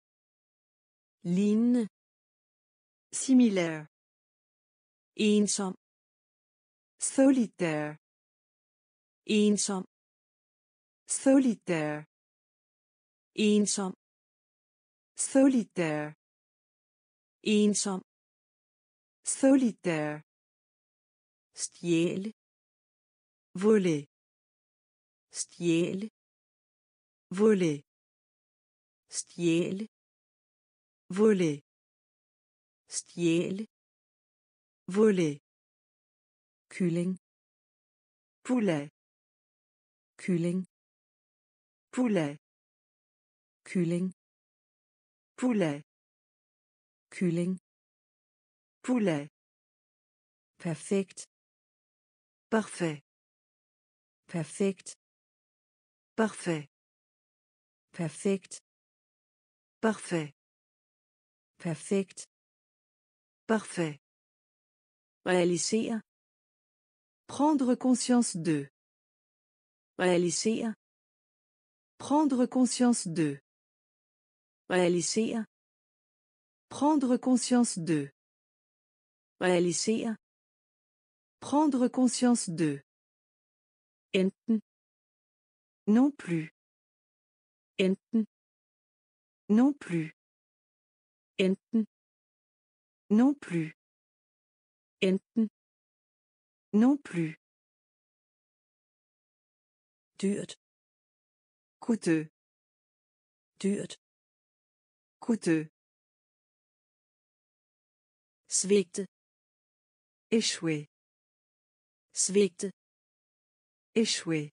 Ligne. Similaire. Ensom. Solitaire. Ensom. Solitaire. Ensom. Solitaire. Ensom. Solitaire. Stjæle. Voler. Stjæle. Voler. Stjæle. Voler. Stjæle. Voler. Kylling. Poulet. Kylling. Poulet. Kylling. Poulet. Kylling. Poulet. Perfekt. Parfait. Perfekt. Parfait. Perfekt. Parfait. Perfekt. Parfait. Réaliser. Prendre conscience de. Réaliser. Prendre conscience de. Réaliser. Prendre conscience de. Réaliser. Prendre conscience de. Enten. Non plus. Enten. Non plus. Enten. Non plus. Enten. Non plus. Dyrt. Coûteux. Dyrt. Coûteux. Svigte. Échouer. Svigte. Échouer.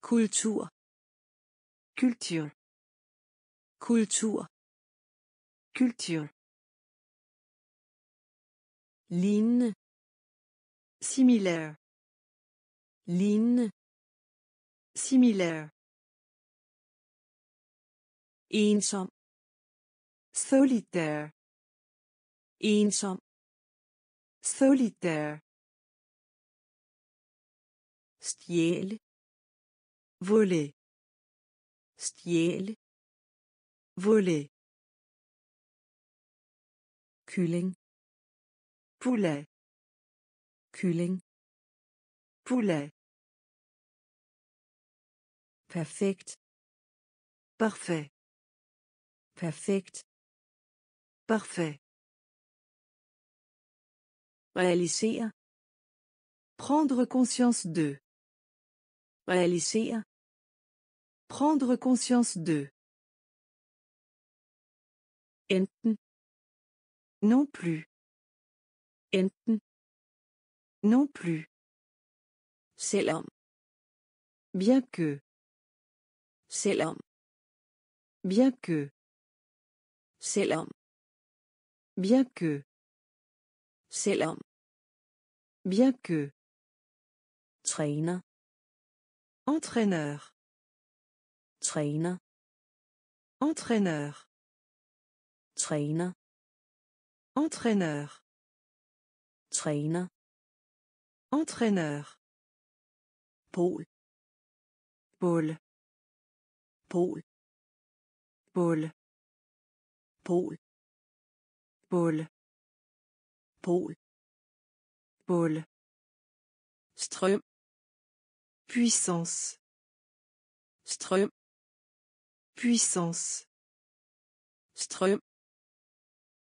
Kultur. Culture. Kultur. Culture. Ligne. Similaire. Ligne. Similaire. Ensom. Solitaire. Ensom. Solitaire. Stjæle. Voler. Stjæle. Voler. Kylling. Poulet. Kylling. Poulet. Perfekt. Parfait. Perfekt. Parfait. Réaliser. Prendre conscience de. Réaliser. Prendre conscience de. Enten. Non plus. Enten. Non plus. Selvom. Bien que. Selvom. Bien que. Selvom. Bien que. Selvom. Bien que. Træner. Entraîneur. Træner. Entraîneur. Træner. Entraîneur. Træner. Entraîneur. Pôle. Pôle. Pôle. Pôle. Pôle. Pôle. Pôle. Pôle. Strøm. Puissance. Strøm. Puissance. Strøm.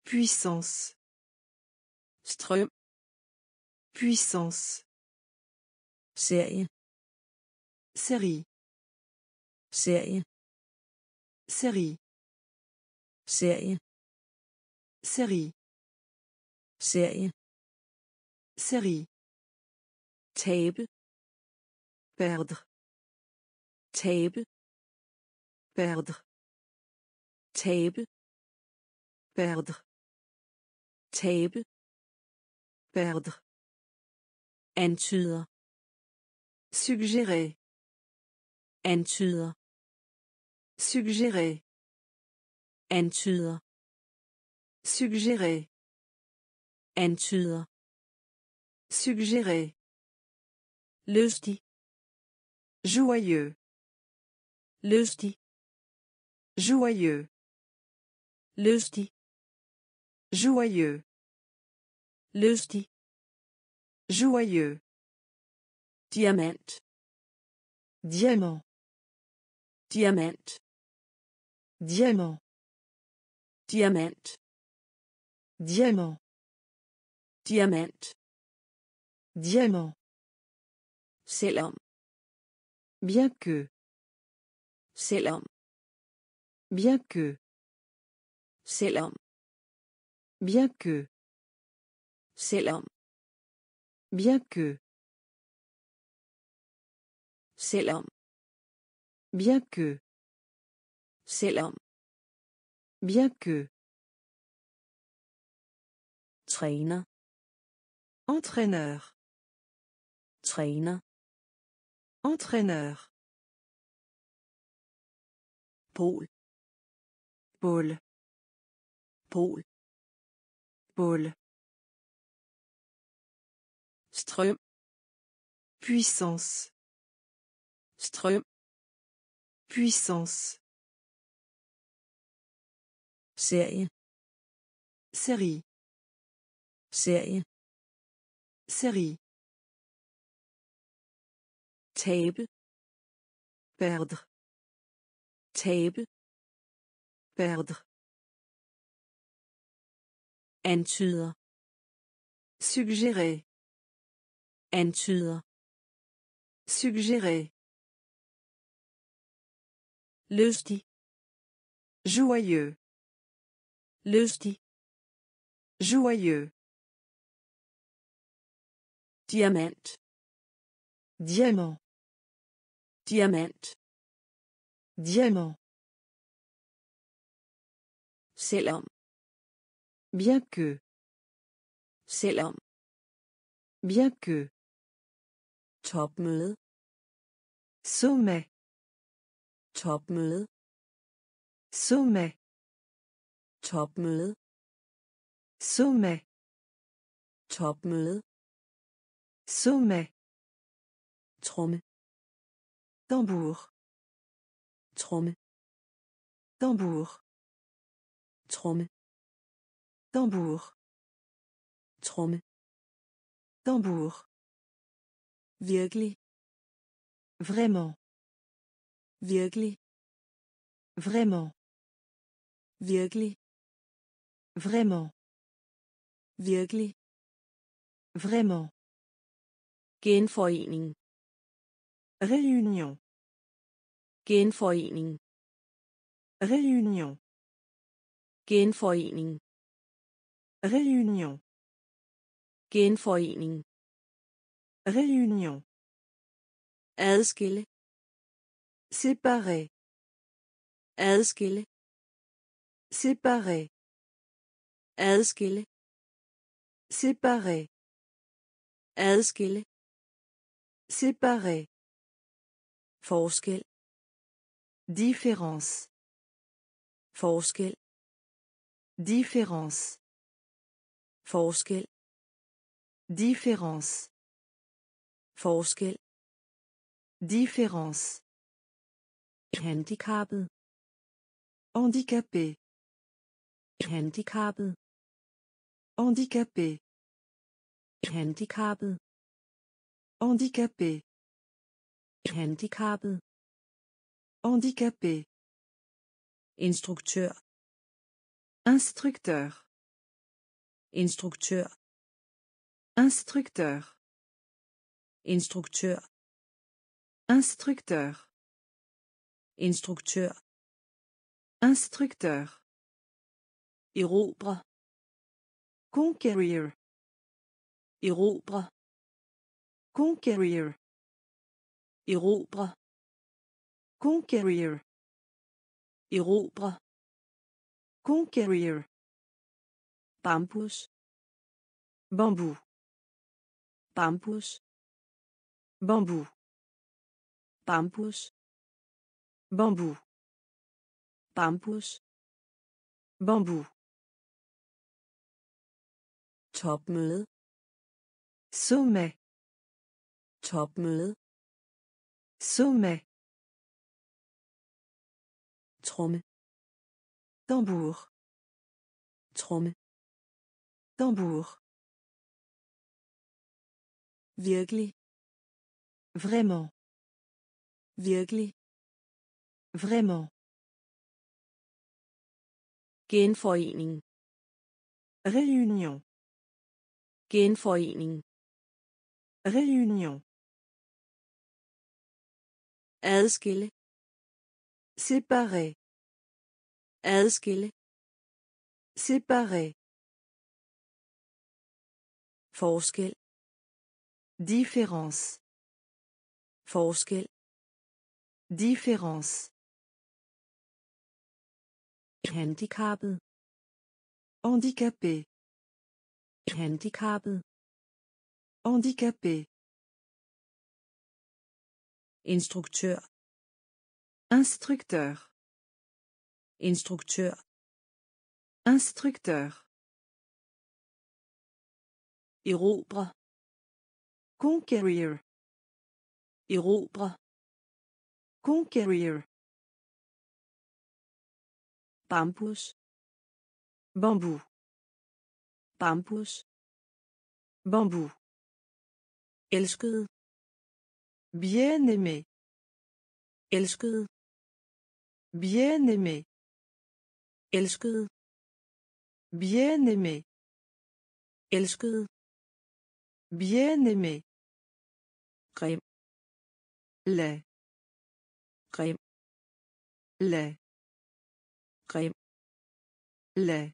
Puissance. Strøm. Puissance. Série. Série. Série. Série. Série. Série. Série. Série. Table. Perdre. Table. Perdre. Table. Perdre. Table. Perdre. Antyder. Suggérer. Antyder. Suggérer. Antyder. Suggérer. Antyder. Suggérer. Lystig. Joyeux. Lystig. Joyeux. Lystig. Joyeux. Lystig. Joyeux. Diamant. Diamant. Diamant. Diamant. Diamant. Diamant. Diamant. Diamant. C'est l'homme. Bien que. C'est l'homme. Bien que. C'est l'homme. Bien que. C'est l'homme. Bien que. C'est l'homme. Bien que. C'est l'homme. Bien que. Træner. Entraîneur. Træner. Entraîneur. Pôle. Pôle. Pôle. Pôle. Strøm. Puissance. Strøm. Puissance. Série. Série. Série. Série. Table. Perdre. Table. Perdre. Antyder. Suggérer. Antyder. Suggérer. Lystig. Joyeux. Lystig. Joyeux. Diamant. Diamant. Diamant. Diamant. C'est l'homme. Bien que. C'est l'homme. Bien que. Topmøde. Sommet. Topmøde. Sommet. Topmøde. Sommet. Topmøde. Sommet. Tromme. Tambour. Tromme. Tambour. Tromme. Tambour. Tromme. Tambour. Virkelig. Vraiment. Virkelig. Vraiment. Virkelig. Vraiment. Virkelig. Vraiment. Genforening. Réunion. Genforening. Réunion. Genforening. Réunion. Genforening. Réunion. Adskille. Séparer. Adskille. Séparer. Adskille. Séparer. Adskille. Séparer. Forskel. Différence. Forskel. Différence. Forskel. Différence. Forskel. Différence. Handicapé. Handicapé. Handicapé. Handicapé. Handicapé. Handicapé. Handicapé. Handicapé. Instructeur. Instructeur. Instructeur. Instructeur. Instructeur. Instructeur. Instructeur. Instructeur. Erobre. Conquérir. Erobre. Conquérir. Erobre. Conquérir. Erobre. Conquérir. Bambus. Bambou. Bambus. Bambou. Bambus. Bambou. Bambus. Bambou. topmøde, sommet, topmøde, sommet, tromme, tambour, tromme, tambour, virkelig, vraiment, virkelig, vraiment, genforening, réunion, genforening, réunion, adskille, séparer, adskille, séparer, forskel, différence, forskel, différence, handicappet, handicapé, handicappet, handicapé, instructeur, instructeur, instructeur, instructeur, erobre, conquérir, erobre, conquérir, bambus, bambou, bambus, bambou, elskede, bien aimé, elskede, bien aimé, elskede, bien aimé, elskede, bien aimé, crème, lait, crème, lait, crème, lait,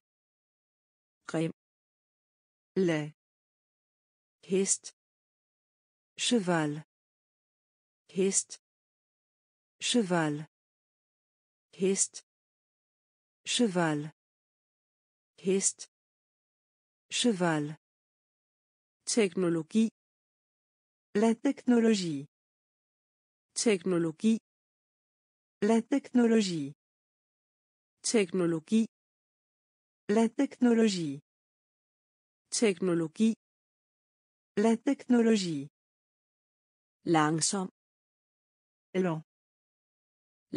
crème, lait, hest, cheval, hest, cheval, hest, cheval, hest, cheval, technologie, la technologie, technologie, la technologie, technologie, la technologie, technologie, la technologie, langsom, lent,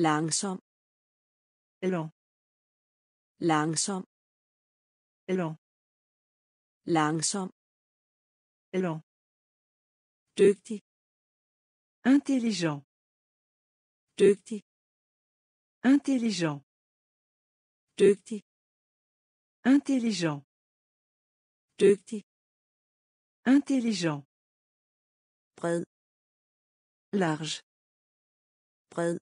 langsom, lent, langsom, lent, langsom, lent, dygtig, intelligent, dygtig, intelligent, dygtig, intelligent, dygtig, intelligent, bred, large, bred,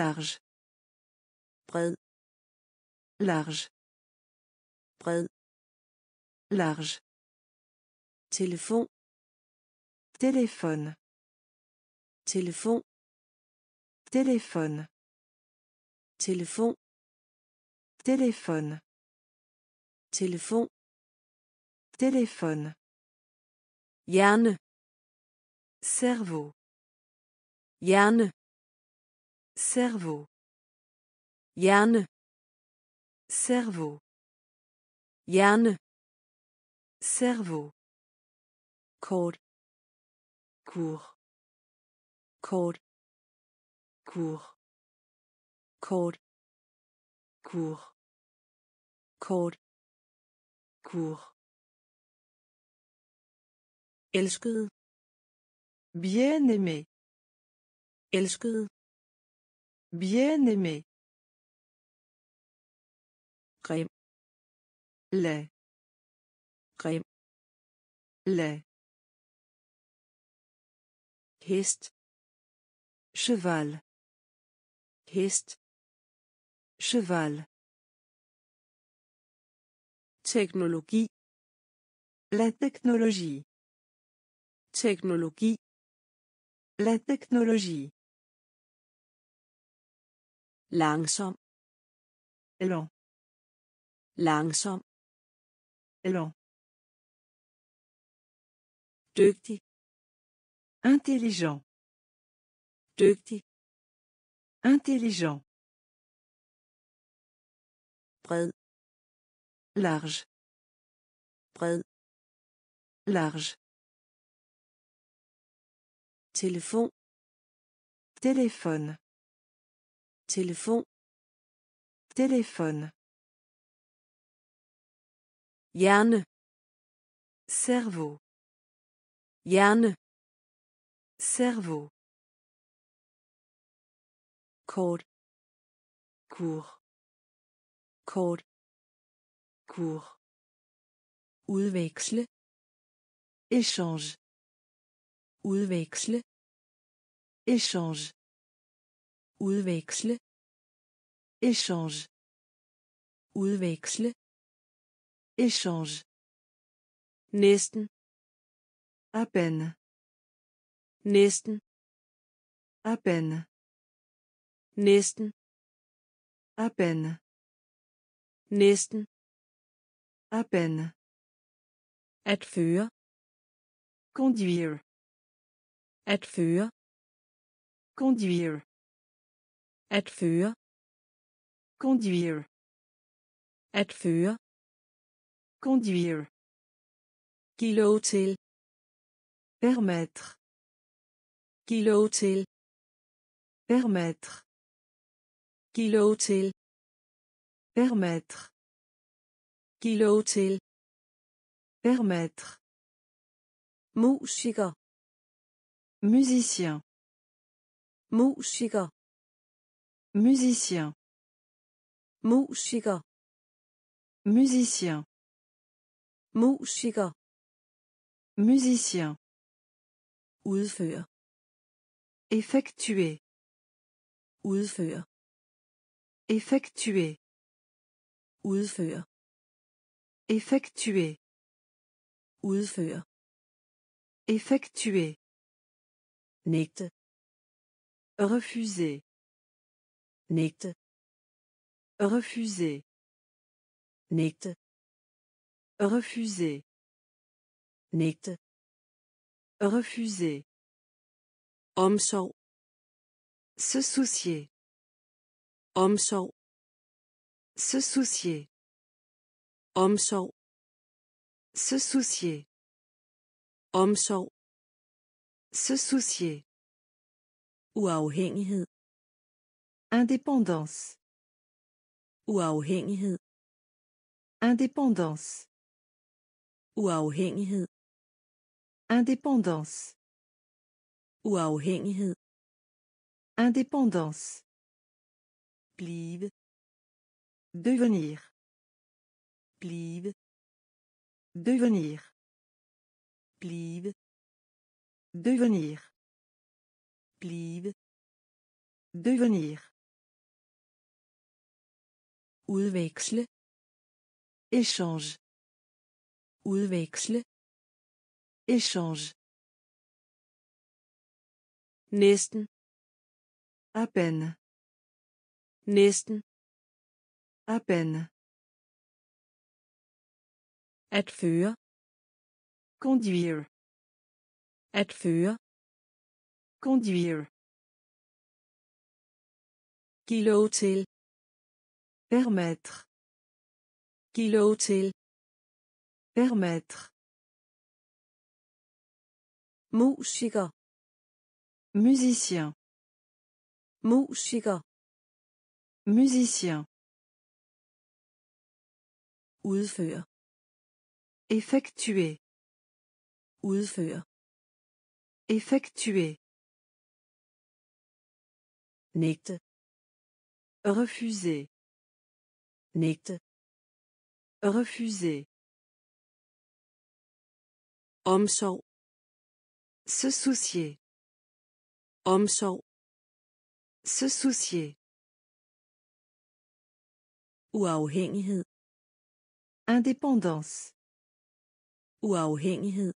large, bred, large, bred, large, téléphone, téléphone, téléphone, téléphone, téléphone, téléphone, téléphone, téléphone, hjerne, cerveau, hjerne, cerveau, hjerne, cerveau, hjerne, cerveau, kort, court, kort, court, kort, court, kort, court, elskede, bien aimé, elskede, bien aimé, crème, lait, crème, lait, hest, cheval, hest, cheval, technologie, la technologie, technologie, la technologie, langsom, lent, langsom, lent, dygtig, intelligent, dygtig, intelligent, bred, large, bred, large, téléphone, téléphone, téléphone, téléphone, hjerne, cerveau, hjerne, cerveau, kort, court, kort, court, udveksle, échange, udveksle, échange, udveksle, échange, udveksle, échange, næsten, à peine, næsten, à peine, næsten, à peine, næsten, à peine, at føre, conduire, at føre, conduire, at føre, conduire, at føre, conduire, give lov til, permettre, give lov til, permettre, give lov til, permettre, give lov til, permettre, musiker, musicien, musiker, musicien, musiker, musicien, musiker, musicien, udføre, effectuer, udføre, effectuer, udføre, effectuer, udføre, effectuer, nægte, refuser, nægte, refuser, nægte, refuser, nægte, refuser, omsorg, se soucier, omsorg, se soucier, omsorg, se soucier, omsorg, se soucier, uafhængighed, indépendance, uafhængighed, indépendance, uafhængighed, indépendance, uafhængighed, indépendance, blive, devenir, blive, devenir, blive, devenir, blive, devenir, udveksle, échange, udveksle, échange, næsten, à peine, næsten, à peine, at føre, conduire, at føre, conduire, give lov til, permettre, give lov til, permettre, musiker, musicien, musiker, musicien, udføre, effectuer, udføre, effectuer, nægte, refuser, nægte, refuser, omsorg, se soucier, omsorg, se soucier, uafhængighed, indépendance, uafhængighed,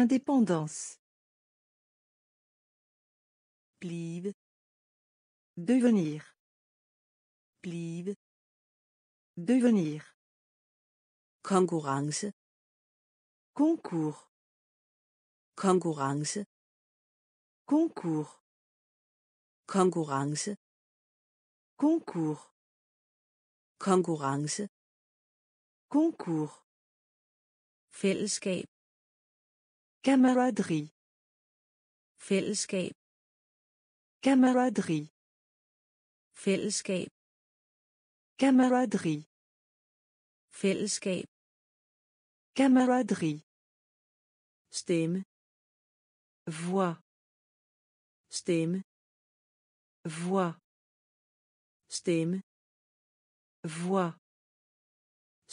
indépendance, blive, devenir, blive, devenir, konkurrence, concours, konkurrence, concours, konkurrence, concours, konkurrence, concours, fællesskab, camaraderie, fællesskab, camaraderie, fællesskab, camaraderie, fællesskab, camaraderie, stemme, voix, stemme, voix, stemme, voix,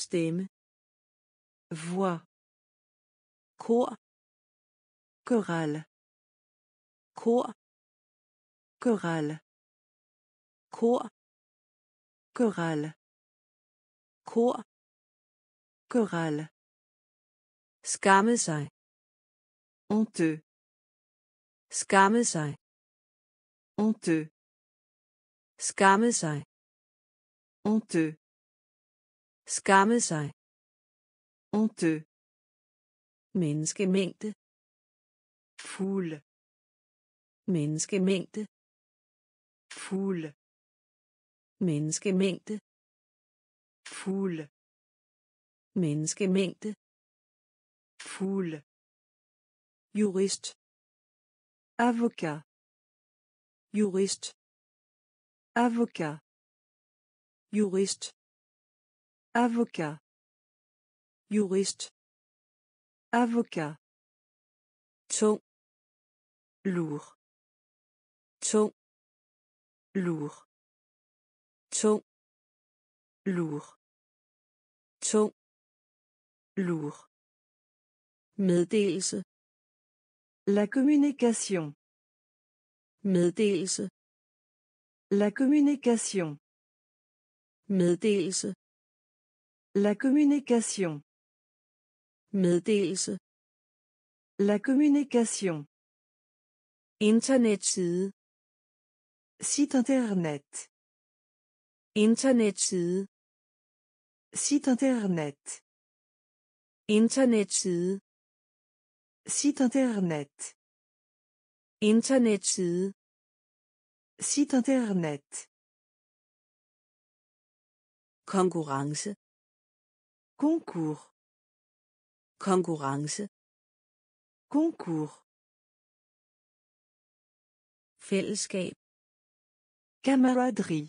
stemme, voix, kor, choral, kor, choral, kor, choral, kor, choral, skamme sig, honteux, skamme sig, honteux, skamme sig, honteux, skamme sig, honteux, menneskemængde, fuld, menneskemængde, fuld, menneskemængde, fuld, menneskemængde, fuld, jurist, avocat, jurist, avocat, jurist, avocat, jurist, avocat, tung, lourd, tung, lourd, tung, lourd, tung, lourd, meddelelse, la communication, meddelelse, la communication, meddelelse, la communication, meddelelse, la communication, internetside, site internet, internetside, site internet, internetside, site internet, internetside, site internet, konkurrence, concours, konkurrence, concours, fællesskab, camaraderie,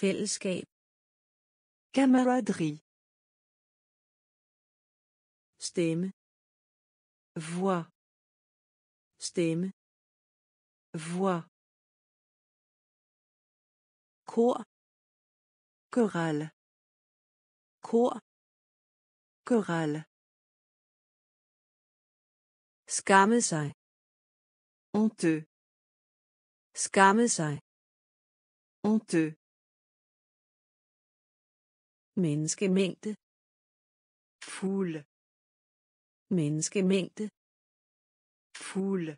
fællesskab, camaraderie, stemme, voix, stemme, voix, kor, choral, kor, choral, skamme sig, honteux, skamme sig, honteux, menneskemængde, fuld, menneskemængde, fuld,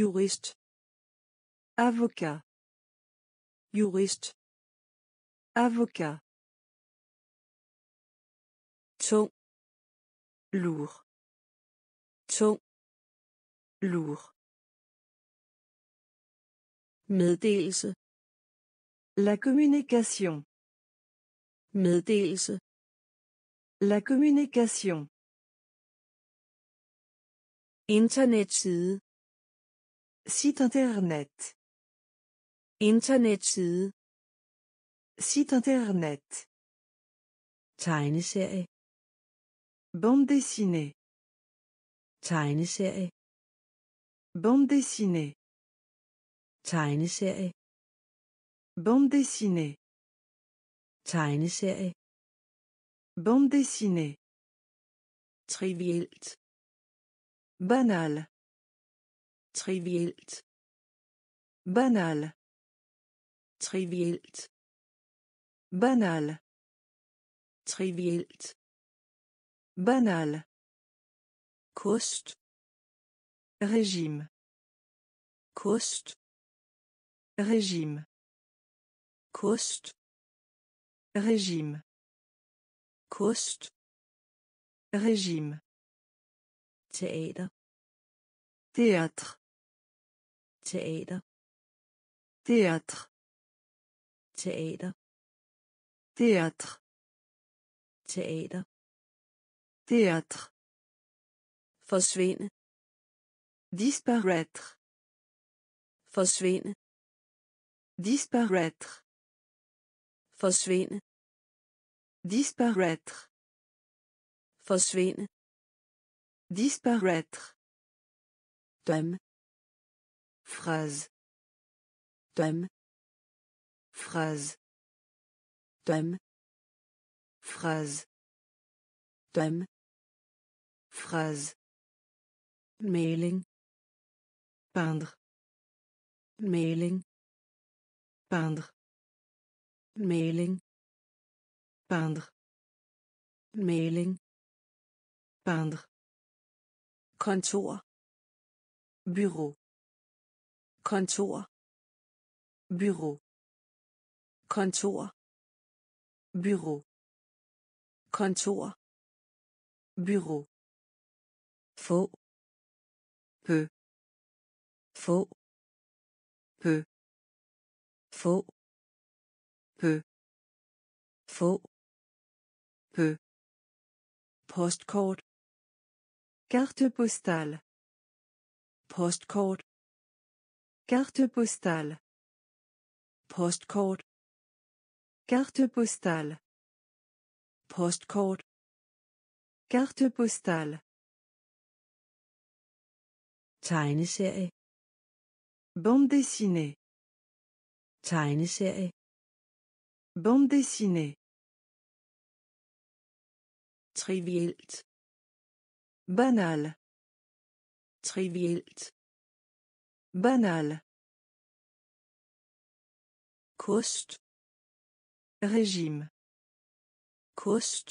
jurist, avocat, jurist, avocat, tung, lourd, tung, lourd, meddelelse, la communication, meddelelse, la communication, internetside, site internet, internetside, site internet, tegneserie, bande dessinée, tegneserie, bande dessinée, tegneserie, bande dessinée, tegneserie, bande dessinée, trivielt, banal, trivielt, banal, trivielt, banal, trivielt, banal, kost, régime, kost, régime, kost, régime, kost, régime, théâtre, théâtre, théâtre, théâtre, théâtre, teater, théâtre, forsvinde, disparaître, forsvinde, disparaître, forsvinde, disparaître, forsvinde, disparaître, thème, phrase, thème, phrase, thème, phrase, thème, phrase, mailing, peindre, mailing, peindre, mailing, peindre, mailing, peindre, kontor, bureau, kontor, bureau, kontor, bureau, kontor, bureau, få, peu, få, peu, få, peu, få, peu, postkort, carte postale, postkort, carte postale, postkort, carte postale, postkort, carte postale, tegneserie, bande dessinée, tegneserie, bande dessinée, trivielt, banal, trivielt, banal, kost, régime, kost,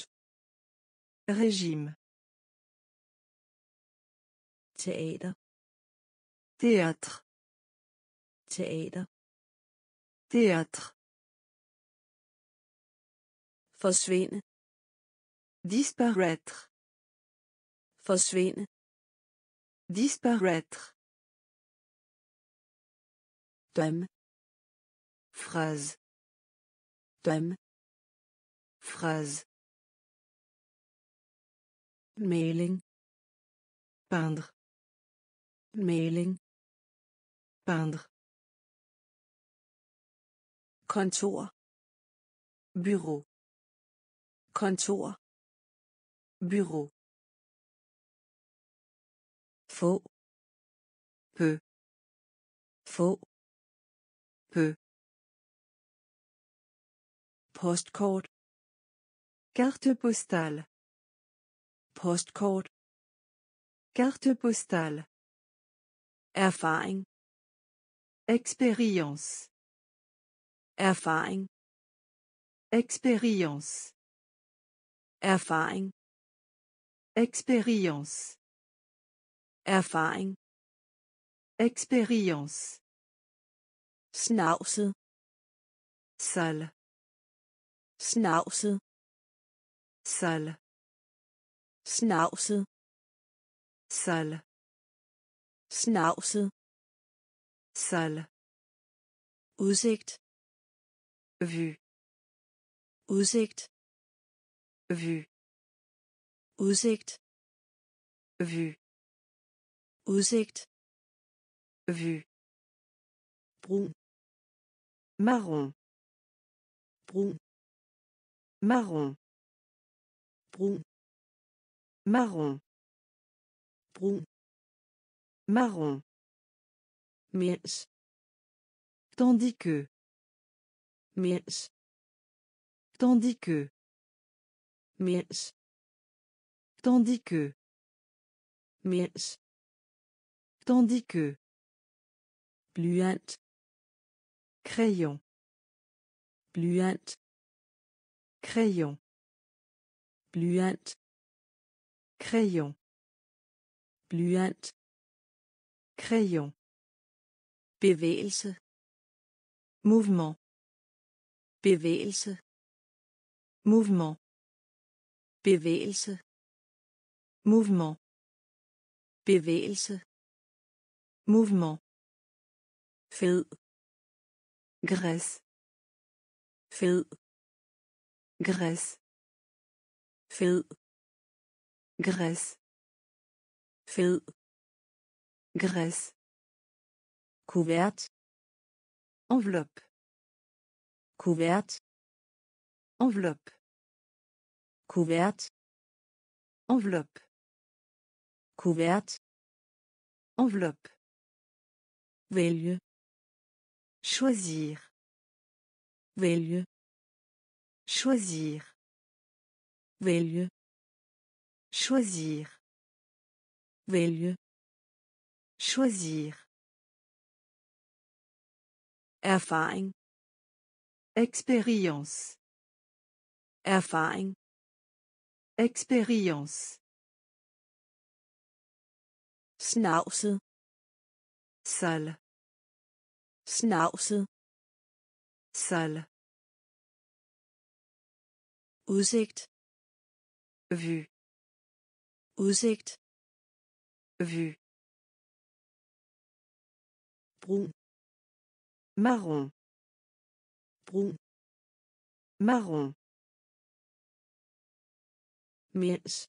régime, théâtre, théâtre, théâtre, théâtre, forsvinde, disparaître, forsvinde, disparaître, thème, phrase, thème, phrase, mailing, peindre, mailing, peindre, kontor, bureau, kontor, bureau, få, peu, få, peu, postkort, carte postale, postkort, carte postale, erfaring, expérience, erfaring, expérience, erfaring, expérience, erfaring, expérience, snavset, sal, snavset, sal, snavset, sal, snavset, sal, udsigt, vue, udsigt, vue, udsigt, vue, udsigt, vue, brun, marron, brun, marron, brun, marron, brun, marron, mens, tandis que, mens, tandis que, mens, tandis que, mens, tandis que, blyant, crayon, blyant, crayon, blyant, crayon, blyant, crayon, bevægelse, mouvement, bevægelse, mouvement, bevægelse, mouvement, bevægelse, mouvement, fed, graisse, fed, graisse, fed, graisse, fed, graisse, couverte, enveloppe, couverte, enveloppe, couverte, enveloppe, couverte, enveloppe, vælge, choisir, vælge, choisir, vælge, choisir, vælge, choisir, erfaring, expérience, erfaring, expérience, snavset, sal, snavset, sal, udsigt, vue, udsigt, vue, brun, marron, brun, marron, mens,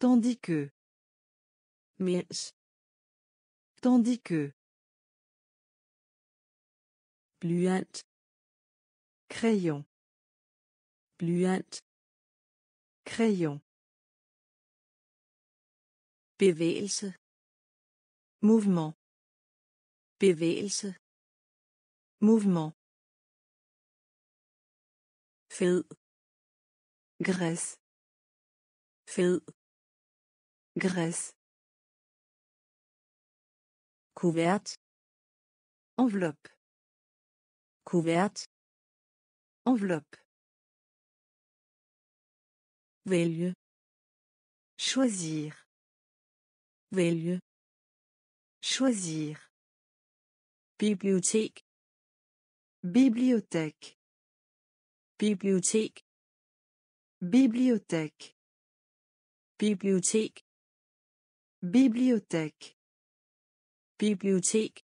tandis que, mens, tandis que, bluant, crayon, bluant, crayon, bevægelse, mouvement, bevægelse, mouvement, fed, graisse, fed, graisse, couverte, enveloppe, couverte, enveloppe, vælge, choisir, vælge, choisir, bibliothèque, bibliothèque, bibliothèque, bibliothèque, bibliothèque, bibliothèque, bibliothèque,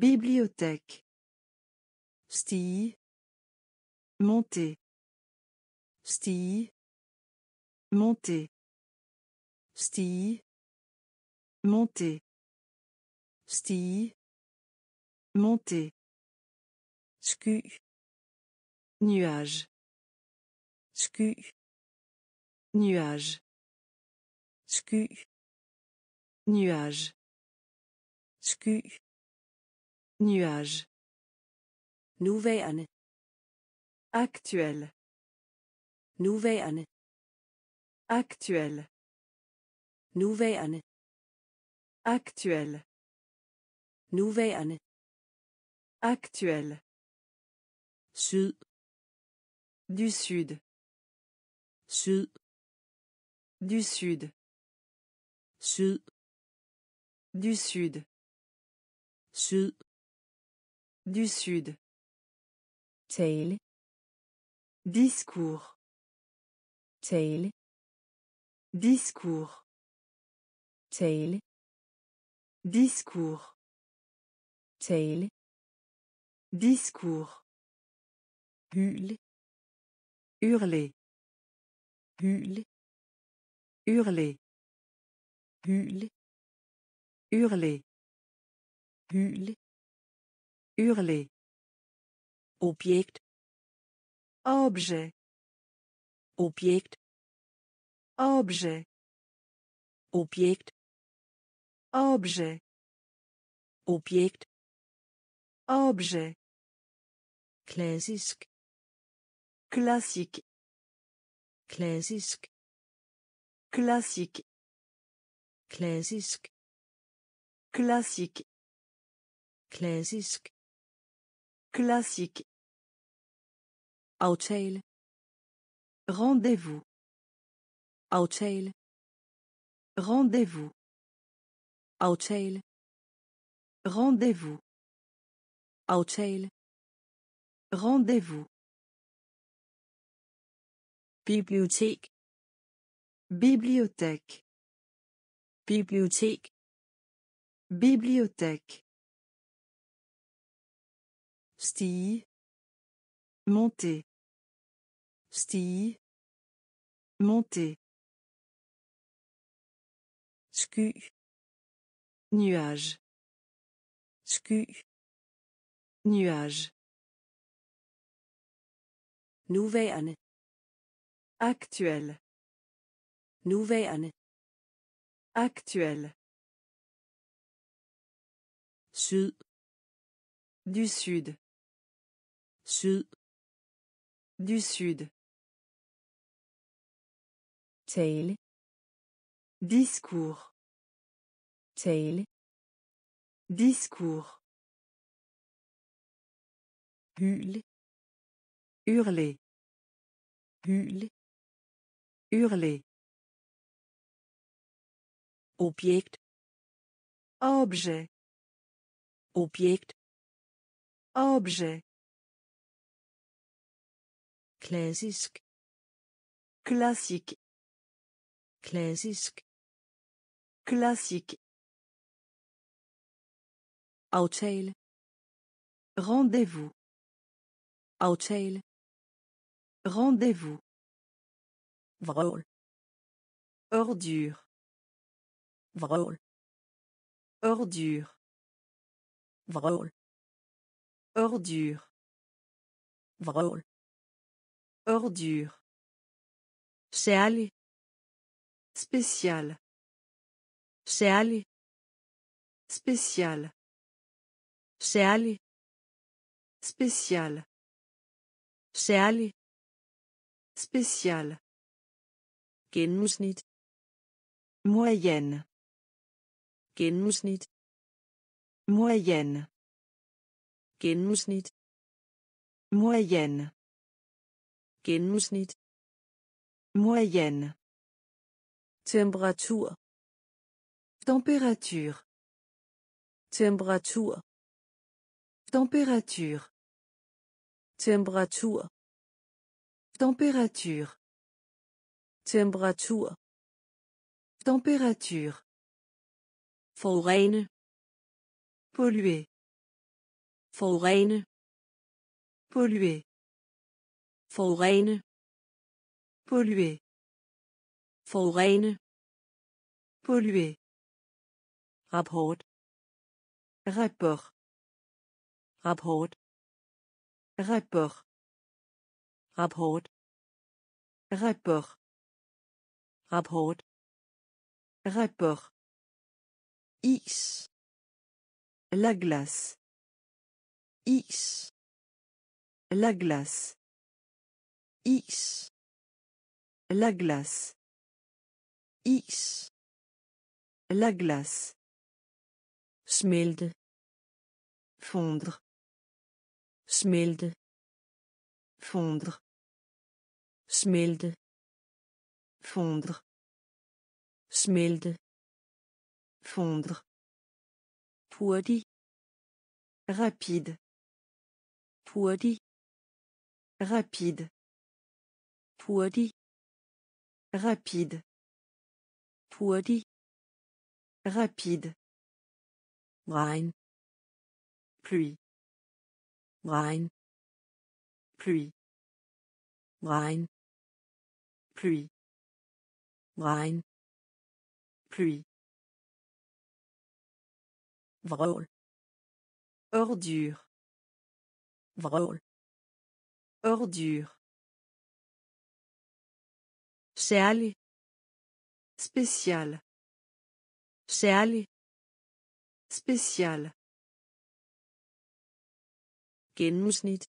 bibliothèque, stige, monter, stige, monter, stige, monter, stige, monter, sky, nuage, sky, nuage, sky, nuage, sky, nuage, nuværende, actuel, nuværende, actuel, nuværende, actuel, nuværende, actuel, syd, du sud, syd, du sud, syd, du sud, syd, du sud, tale, discours, tale, discours, tale, discours, tale, discours, bulle, hurler, bulle, hurler, bulle, hurler, bulle, hurler, object, objet, object, objet, object, objet, object, objet, klassisk, classique, klassisk, classique, klassisk, classique, klassisk, classique, aftale, rendez-vous, aftale, rendez-vous, aftale, rendez-vous, aftale, rendez-vous, bibliothèque, bibliothèque, bibliothèque, bibliothèque, stige, monter, stige, Monter. Scu. Nuage. Scu. Nuage. Nuværende. Actuel. Nuværende. Actuel. Syd. Du sud. Syd. Du sud. Tale. Discours. Tale. Discours. Hule. Hurler. Hule. Hurler. Objekt. Objet. Objekt. Objet. Klassisk. Klassique. Klassisk. Klassique. Aftale. Rendez-vous. Aftale. Rendez-vous. Vrøvl. Ordure. Vrøvl. Ordure. Vrøvl. Ordure. Vrøvl. Ordure. Særlig. Spécial. Særlig. Spécial. Særlig. Spécial. Særlig. Spécial. Gennemsnit. Moyenne. Gennemsnit. Moyenne. Gennemsnit. Moyenne. Gennemsnit. Moyenne. Temperatur. Température. Temperatur. Température. Temperatur. Température. Temperatur. Température. Forurene. Polluer. Forurene. Polluer. Forurene. Polluer. Forurene. Polluer. Rapport. Rapport. Rapport. Rapport. Rapport. Rapport. Rapport. Rapport. X. La glace. X. La glace. X. La glace. X. La glace. Smelte. Fondre. Smelte. Fondre. Smelte. Fondre. Smelte. Fondre. Hurtig. Rapide. Hurtig. Rapide. Hurtig. Rapide. Hurtig. Rapide. Regn. Pluie. Regn. Pluie. Regn. Pluie. Regn. Pluie. Vrøvl. Ordure. Vrøvl. Ordure. Særlig. Spécial. Særlig. Spécial. Gennemsnit.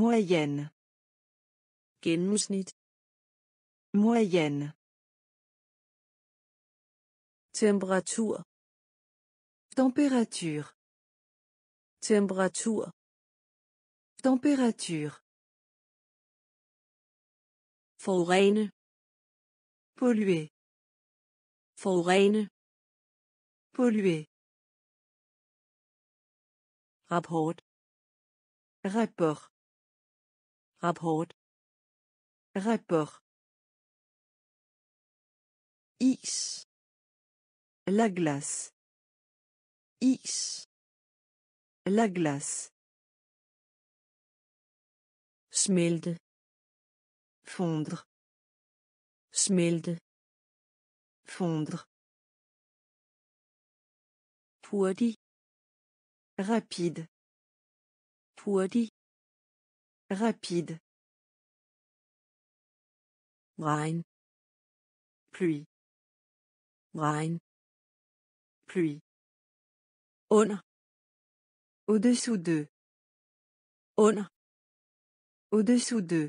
Moyenne. Gennemsnit. Moyenne. Temperatur. Température. Temperatur. Température. Forurene. Polluer. Forurene. Polluer. Rapport. Rapport. Rapport. Rapport. X. La glace. X. La glace. Smelte. Fondre. smelte, fondre, hurtig, rapide, hurtig, rapide, regn, pluie, regn, pluie, under, au-dessous de, under, au-dessous de,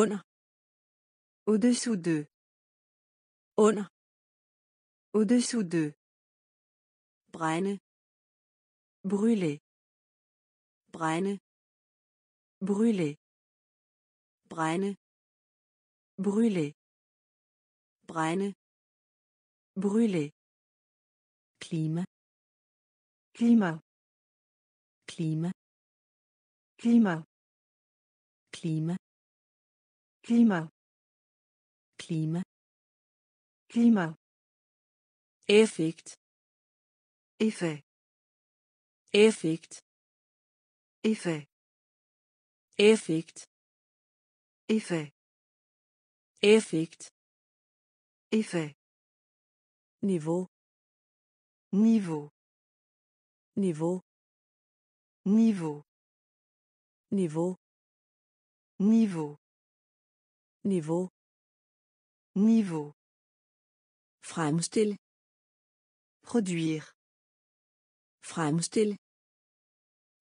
under, au-dessous de, under, au-dessous de, brænde, brûler, brænde, brûler, brænde, brûler, brænde, brûler, klima, klima, klima, klima, klima, klima, klima, klima, effekt, effet, effekt, effet, effekt, effet, effekt, effet, niveau, niveau, niveau, niveau, niveau, niveau, niveau, niveau, fremstille, produire, fremstille,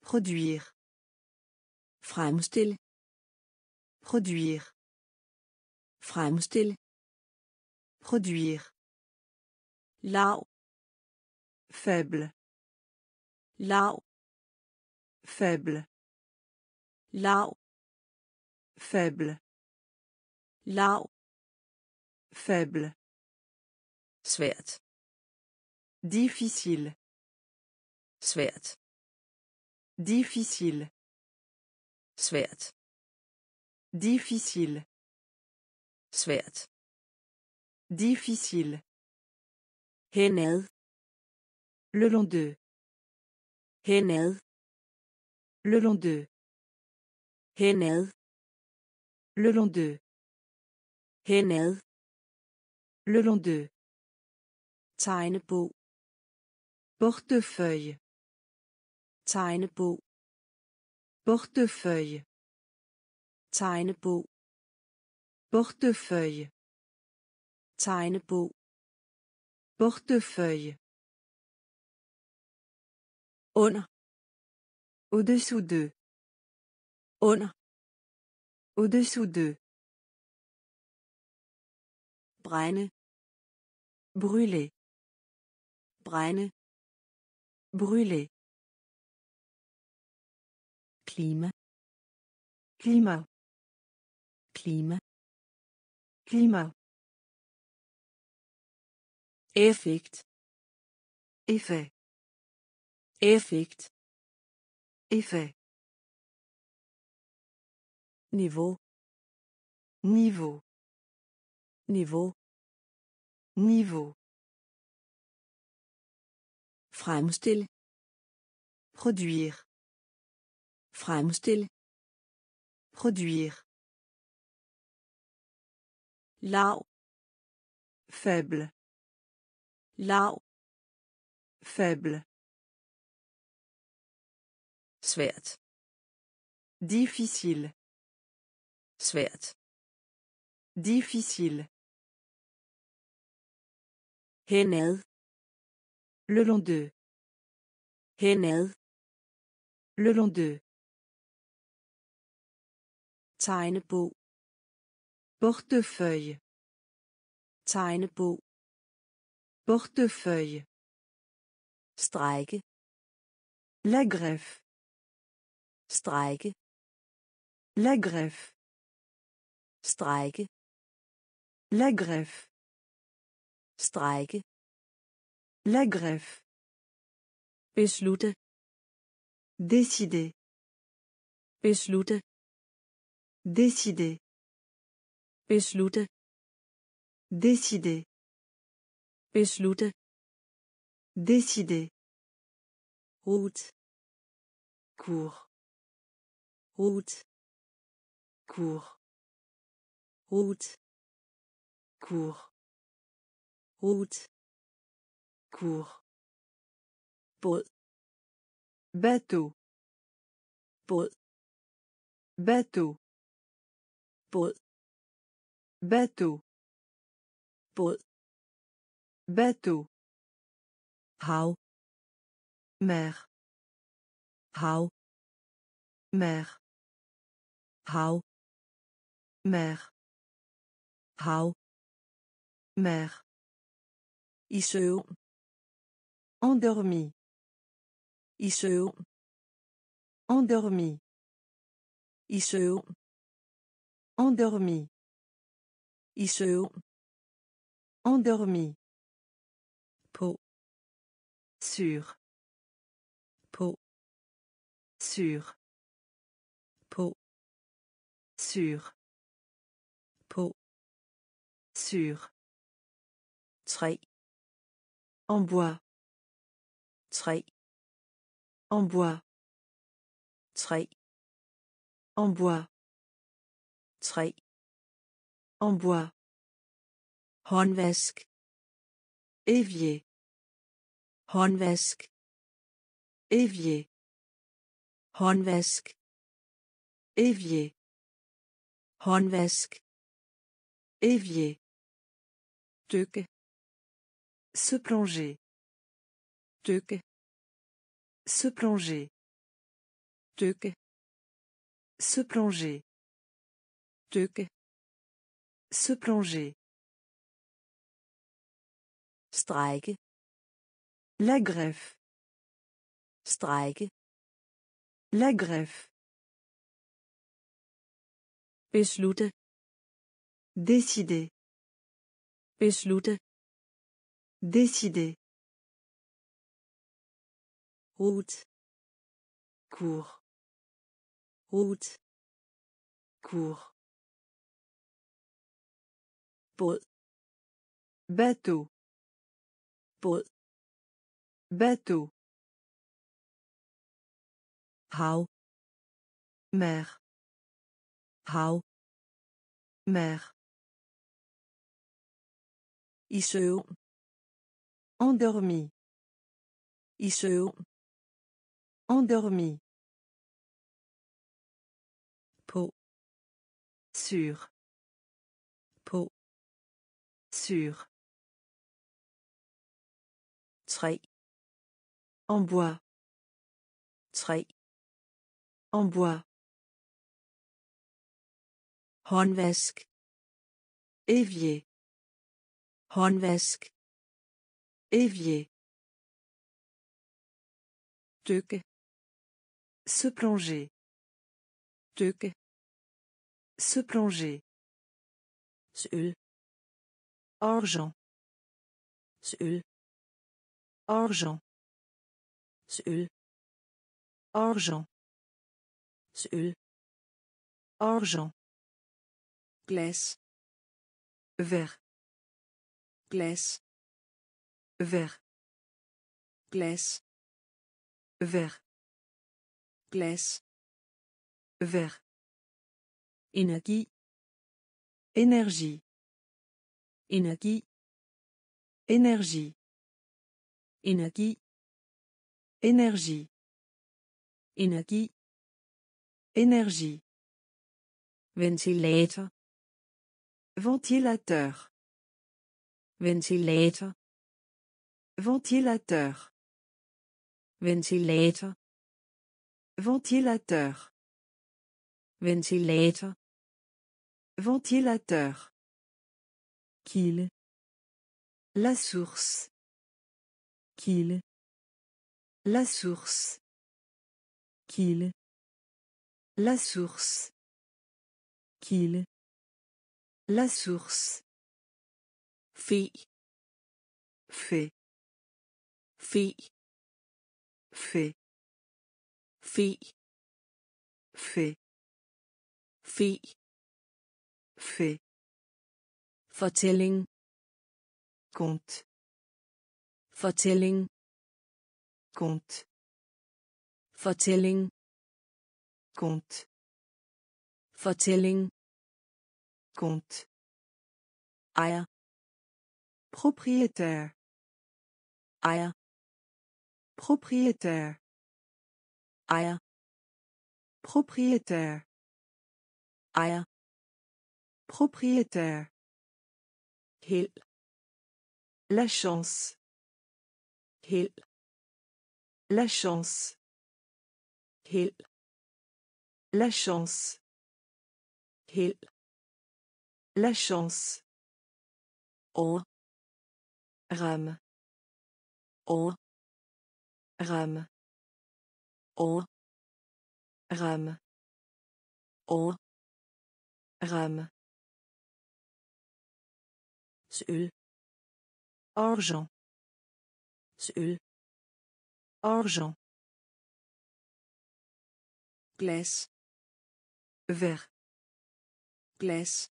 produire, fremstille, produire, fremstille, produire, lav, faible, lav, faible, lav, faible, lav, faible, svært, difficile, svært, difficile, svært, difficile, svært, difficile, henad, le long de, henad, le long de, henad, le long de, henad, le long de, tegnebog, portefeuille, tegnebog, portefeuille, tegnebog, portefeuille, tegnebog, portefeuille, under, au-dessous de, under, au-dessous de, brænde, brûler, brænde, brûler, klima, klima, klima, klima, effekt, effet, effekt, effet, niveau, niveau, niveau, niveau, fremstille, produire, fremstille, produire, lav, faible, lav, faible, svært, difficile, svært, difficile, henad, le long de, henad, le long de, tegnebog, portefeuille, tegnebog, portefeuille, strække, la greffe, strække, la greffe, strække, la greffe, strække, la greffe, beslutte, décider, beslutte, décider, beslutte, décider, beslutte, décider, route, cours, route, cours, route, cours, route, cours, båd, bateau, båd, bateau, båd, bateau, båd, bateau, hav, mer, hav, mer, hav, mer, hav, mer, i søvn, endormi, i søvn, endormi, i søvn, endormi, i søvn, endormi, på, sur, på, sur, på, sur, på, sur, træ, en bois, træ, en bois, træ, en bois, træ, en bois, håndvask, évier, håndvask, évier, håndvask, évier, håndvask, évier, dykke, se plonger, dykke, se plonger, dykke, se plonger, dykke, se plonger, strække, la greffe, strække, la greffe, beslutte, décider, beslutte, décider, route, cours, route, cours, båd, bateau, båd, bateau, hav, mer, hav, mer, i søvn, endormi, i søvn, endormi, på, sur, på, sur, træ, en bois, træ, en bois, håndvask, évier, håndvask, évier, dykke, se plonger, dykke, se plonger, sølv, argent, sølv, argent, sølv, argent, sølv, argent, glace, vert, glace, vert, glace, vert, glace, vert, énergie, énergie, énergie, énergie, énergie, énergie, énergie, énergie, ventilator, ventilateur, ventilator, ventilateur, ventilator, ventilateur, ventilator, ventilateur, kil, la source, kil, la source, kil, la source, kil, la source, fée, fée, fée, fée, fée, fée, fée, fée, fortælling, conte, fortælling, conte, fortælling, conte, fortælling, conte, ejer, Propriétaire. Ejer. Propriétaire. Ejer. Propriétaire. Ejer. Propriétaire. Held. La chance. Held. La chance. Held. La chance. Held. La chance. Or. Ram. Or. Ram. Or. Ram. Or. Ram. Seul. Argent. Seul. Argent. Glace. Vert. Glace.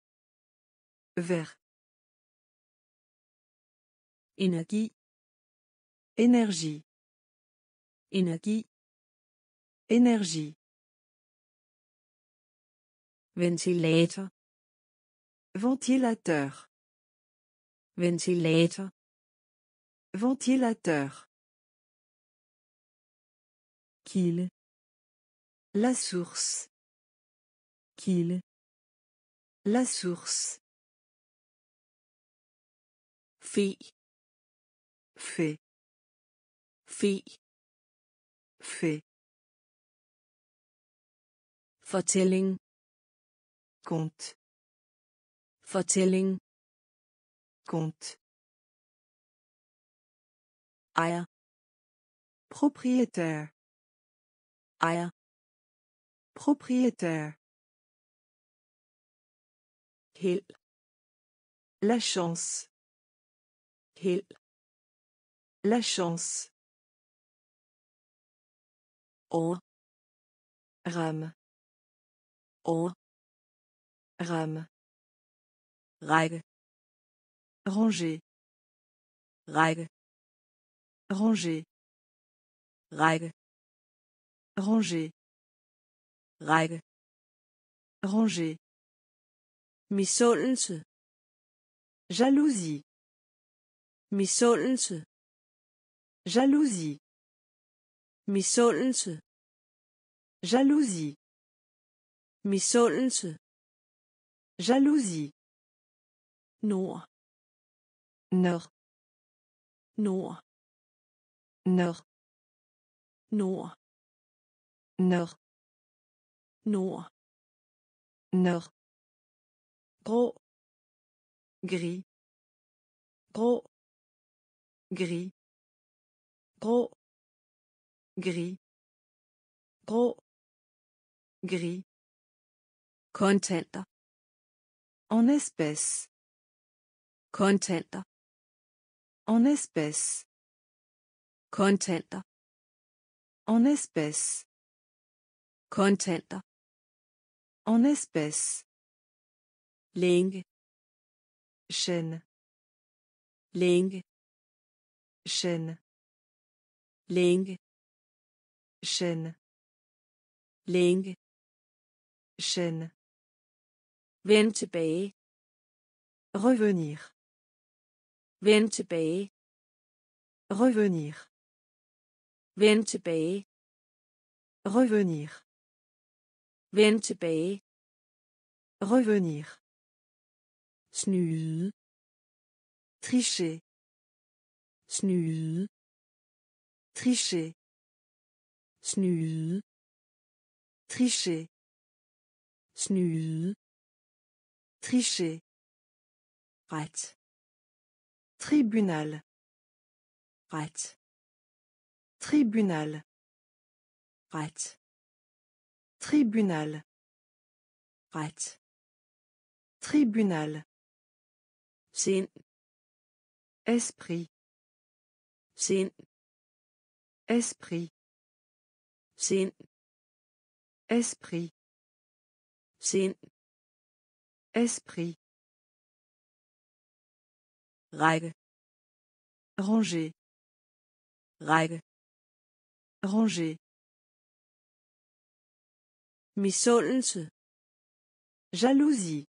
Vert. Énergie. Énergie. Énergie. Énergie. Ventilator. Ventilateur. Ventilator. Ventilateur. Kiel. La source. Kiel. La source. Fée. Fée. Fée. Fée. Fortælling. Conte. Fortælling. Conte. Ejer. Propriétaire. Ejer. Propriétaire. Held. La chance. Held. La chance. Or. Ram. Or. Ram. Række. Ranger. Række. Ranger. Række. Ranger. Række. Ranger. Misundelse. Jalousie. Misundelse. Jalousie. Misundelse. Jalousie. Misundelse. Jalousie. Nord. Nord. Nord. Nord. Nord. Nord. Nord. Nord. Gros. Gris. Gros. Gris. Gros. Gris. Gros. Gris. Kontanter. En espèces. Kontanter. En espèces. Kontanter. En espèces. Kontanter. En espèces. Længe. Chaîne. Længe. Chaîne. Længe. Chaîne. Længe. Chaîne. Vend tilbage. Revenir. Vend tilbage. Revenir. Vend tilbage. Revenir. Vend tilbage. Revenir. Snyde. Tricher. Snyde. Tricher. Snyde. Tricher. Snyde. Tricher. Ret. Tribunal. Ret. Tribunal. Ret. Tribunal. Ret. Tribunal. Sind. Esprit. Sind. Esprit. Sind. Esprit. Sind. Esprit. Række. Ranger. Række. Ranger. Misundelse. Jalousie.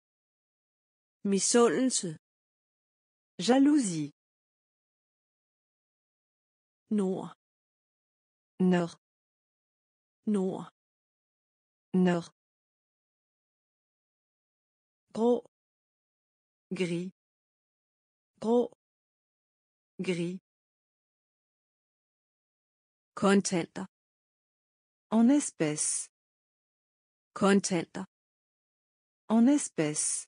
Misundelse. Jalousie. Nord. Nord. Nord. Nord. Gros. Gris. Gros. Gris. Kontanter. En espèce. Kontanter. En espèce.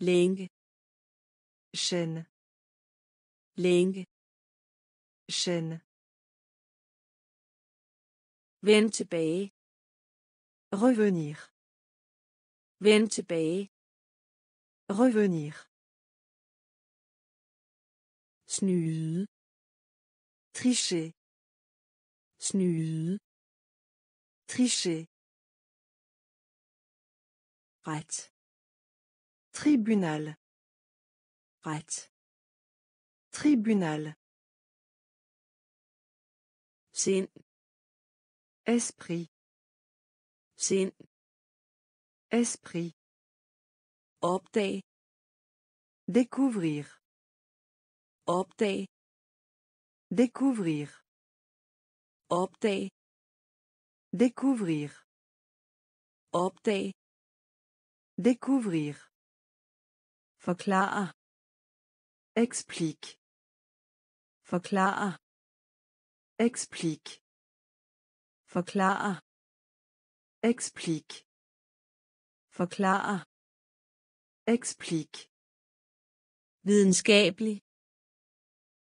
Længe. Chaîne. Længe. Chaîne. Vend tilbage. Revenir. Vend tilbage. Revenir. Snyde. Tricher. Snyde. Tricher. Ret. Tribunal. Ret. Tribunal. Sind. Esprit. Sind. Esprit. Opdag. Découvrir. Opdag. Découvrir. Opdag. Découvrir. Opdag. Découvrir. Forklare. Explique. Forklare. Explique. Forklare. Explique. Forklare. Explique. Videnskabelig.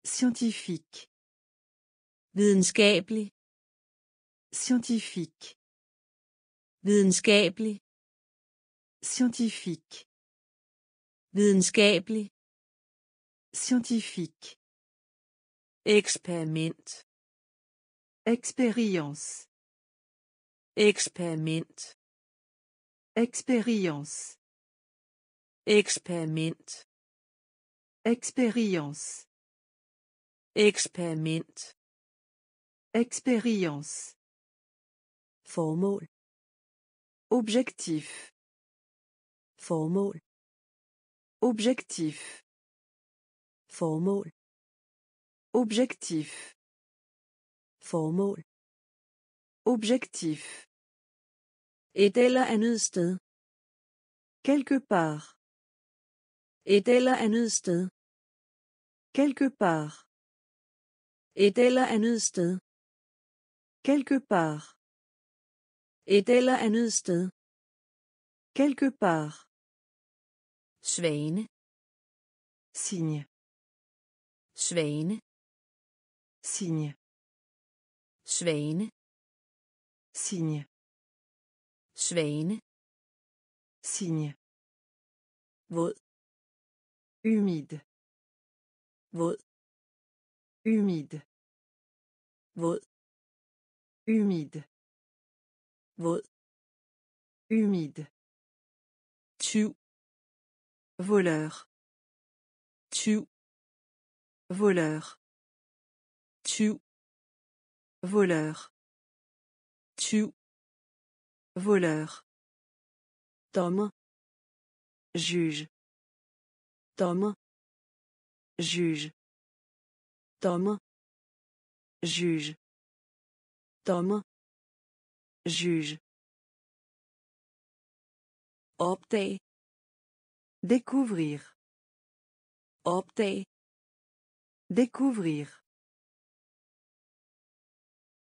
Scientifique. Videnskabelig. Scientifique. Videnskabelig. Scientifique. Videnskabelig. Scientifique. Eksperiment. Expérience. Experiment. Expérience. Experiment. Expérience. Experiment. Expérience. Formål. Objectif. Formål. Objectif. Formål. Objectif. Formål. Objectif. Et eller andet sted. Quelque part. Et eller andet sted. Quelque part. Et eller andet sted. Quelque part. Et eller andet sted. Quelque part. Svane. Signe. Svane. Signe. Svane. Signe. Svane. Signe. Våd. Humide. Våd. Humide. Våd. Humide. Våd. Humide. Tyv. Voleur. Tyv. Voleur. Tyv. Voleur. Tyv. Voleur. Dommer. Juge. Dommer. Juge. Dommer. Juge. Dommer. Juge. Opdag. Découvrir. Opdag. Découvrir.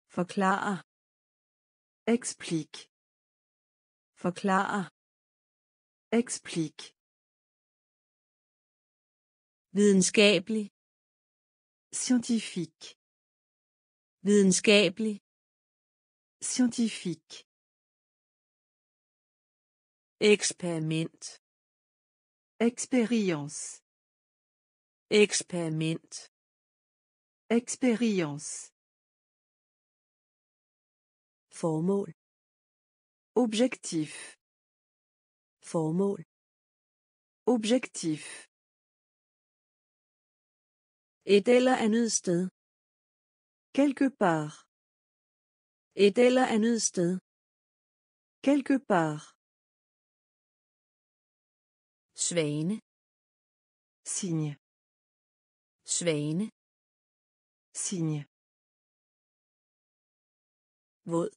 Forklare. Explique. Forklare. Explique. Videnskabelig. Scientifique. Videnskabelig. Scientifique. Experiment. Expérience. Experiment. Expérience. Formål. Objectif. Formål. Objectif. Et eller andet sted. Quelque part. Et eller andet sted. Quelque part. Svane. Signe. Svane. Signe. Våd.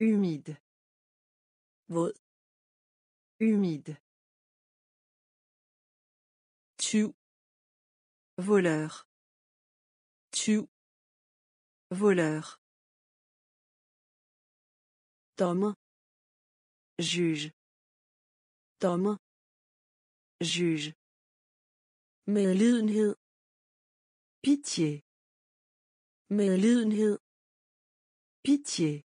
Humide. Våd. Humide. Tue. Voleur. Tue. Voleur. Tom. Juge. Tom. Juge. Medlidenhed. Pitié. Medlidenhed. Pitié.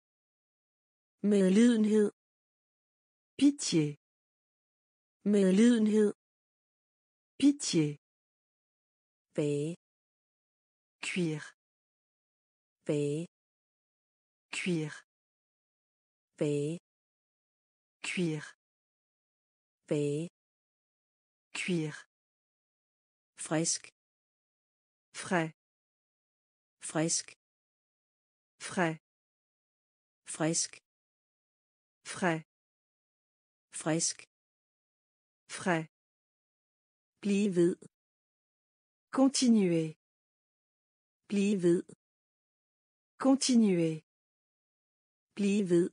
Medlidenhed. Pitié. Medlidenhed. Pitié. Bage. Cuire. Bage. Cuire. Bage. Cuire. Bage. Cuire. Frisk. Frais. Frisk. Frais. Frisk. Frais. Frisk. Frais. Bliv ved. Continuer. Bliv ved. Continuer. Bliv ved.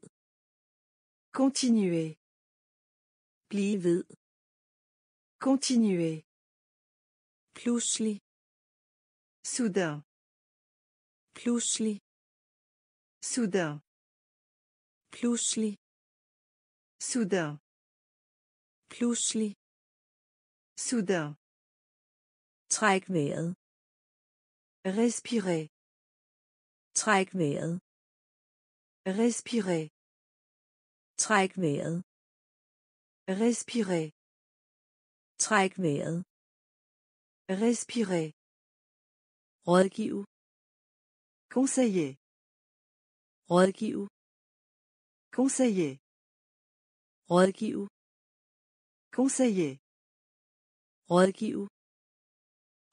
Continuer. Bliv ved. Continuer. Pludselig. Soudain. Pludselig. Soudain. Pludselig. Soudain. Pludselig. Soudain. Træk vejret. Respirer. Træk vejret. Respirer. Træk vejret. Respirer. Træk vejret. Respirer. Rådgive. Conseiller. Rådgive. Conseiller. Rådgive. Conseiller. Rådgive.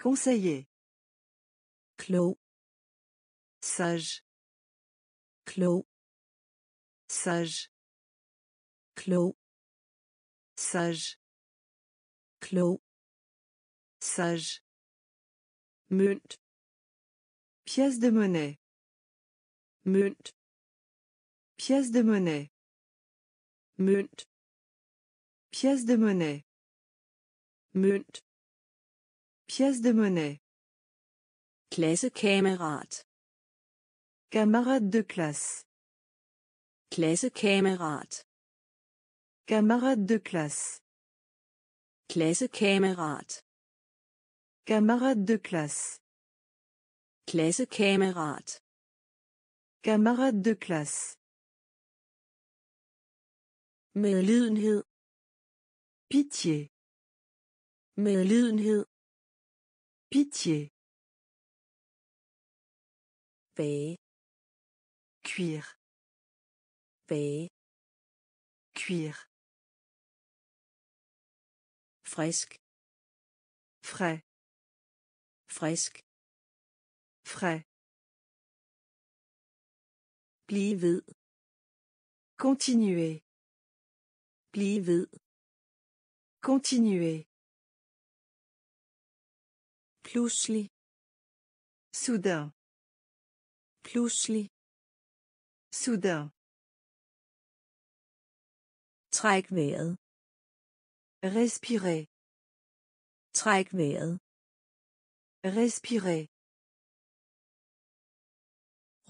Conseiller. Klog. Sage. Klog. Sage. Klog. Sage. Klog. Sage. Mønt. Pièce de monnaie. Mønt. Pièce de monnaie. Mønt. Pièce de monnaie. Mønt. Pièce de monnaie. Klassekamerat. Camarade de classe. Klassekamerat. Camarade de classe. Klassekamerat. Camarade de classe. Klassekamerat. Camarade de classe. Medlidenhed. Pitié. Medlidenhed. Pitié. Bage. Cuire. Bage. Cuire. Frisk. Frais. Frisk. Frais. Bliv ved. Continuer. Bliv ved. Continuer. Pludselig. Soudain. Pludselig. Soudain. Træk vejret. Respirer. Træk vejret. Respirer.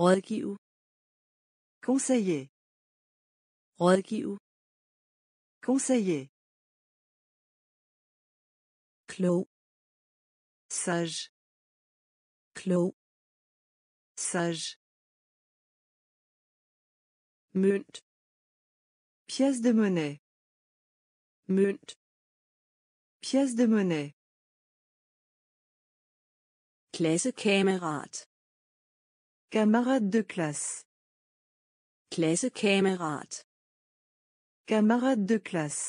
Rådgive. Conseiller. Rådgive. Conseiller. Klog. Sage. Klog. Sage. Mønt. Pièce de monnaie. Mønt. Pièce de monnaie. Klassekamerat. Camarade de classe. Klassekamerat. Camarade de classe.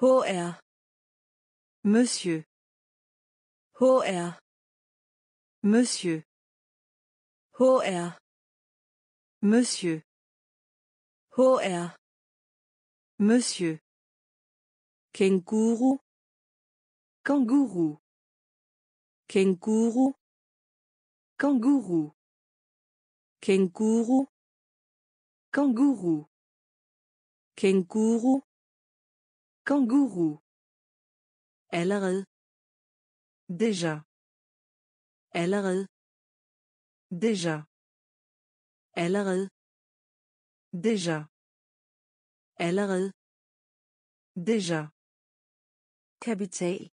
H R. Monsieur. H R. Monsieur. H R. Monsieur. H R. Monsieur. Kangourou. Kangourou. Kangourou. Kangourou. Kangourou. Kangourou. Kangourou. Kangourou. Allerede. Déjà. Allerede. Déjà. Allerede. Déjà. Allerede. Déjà. Kapital.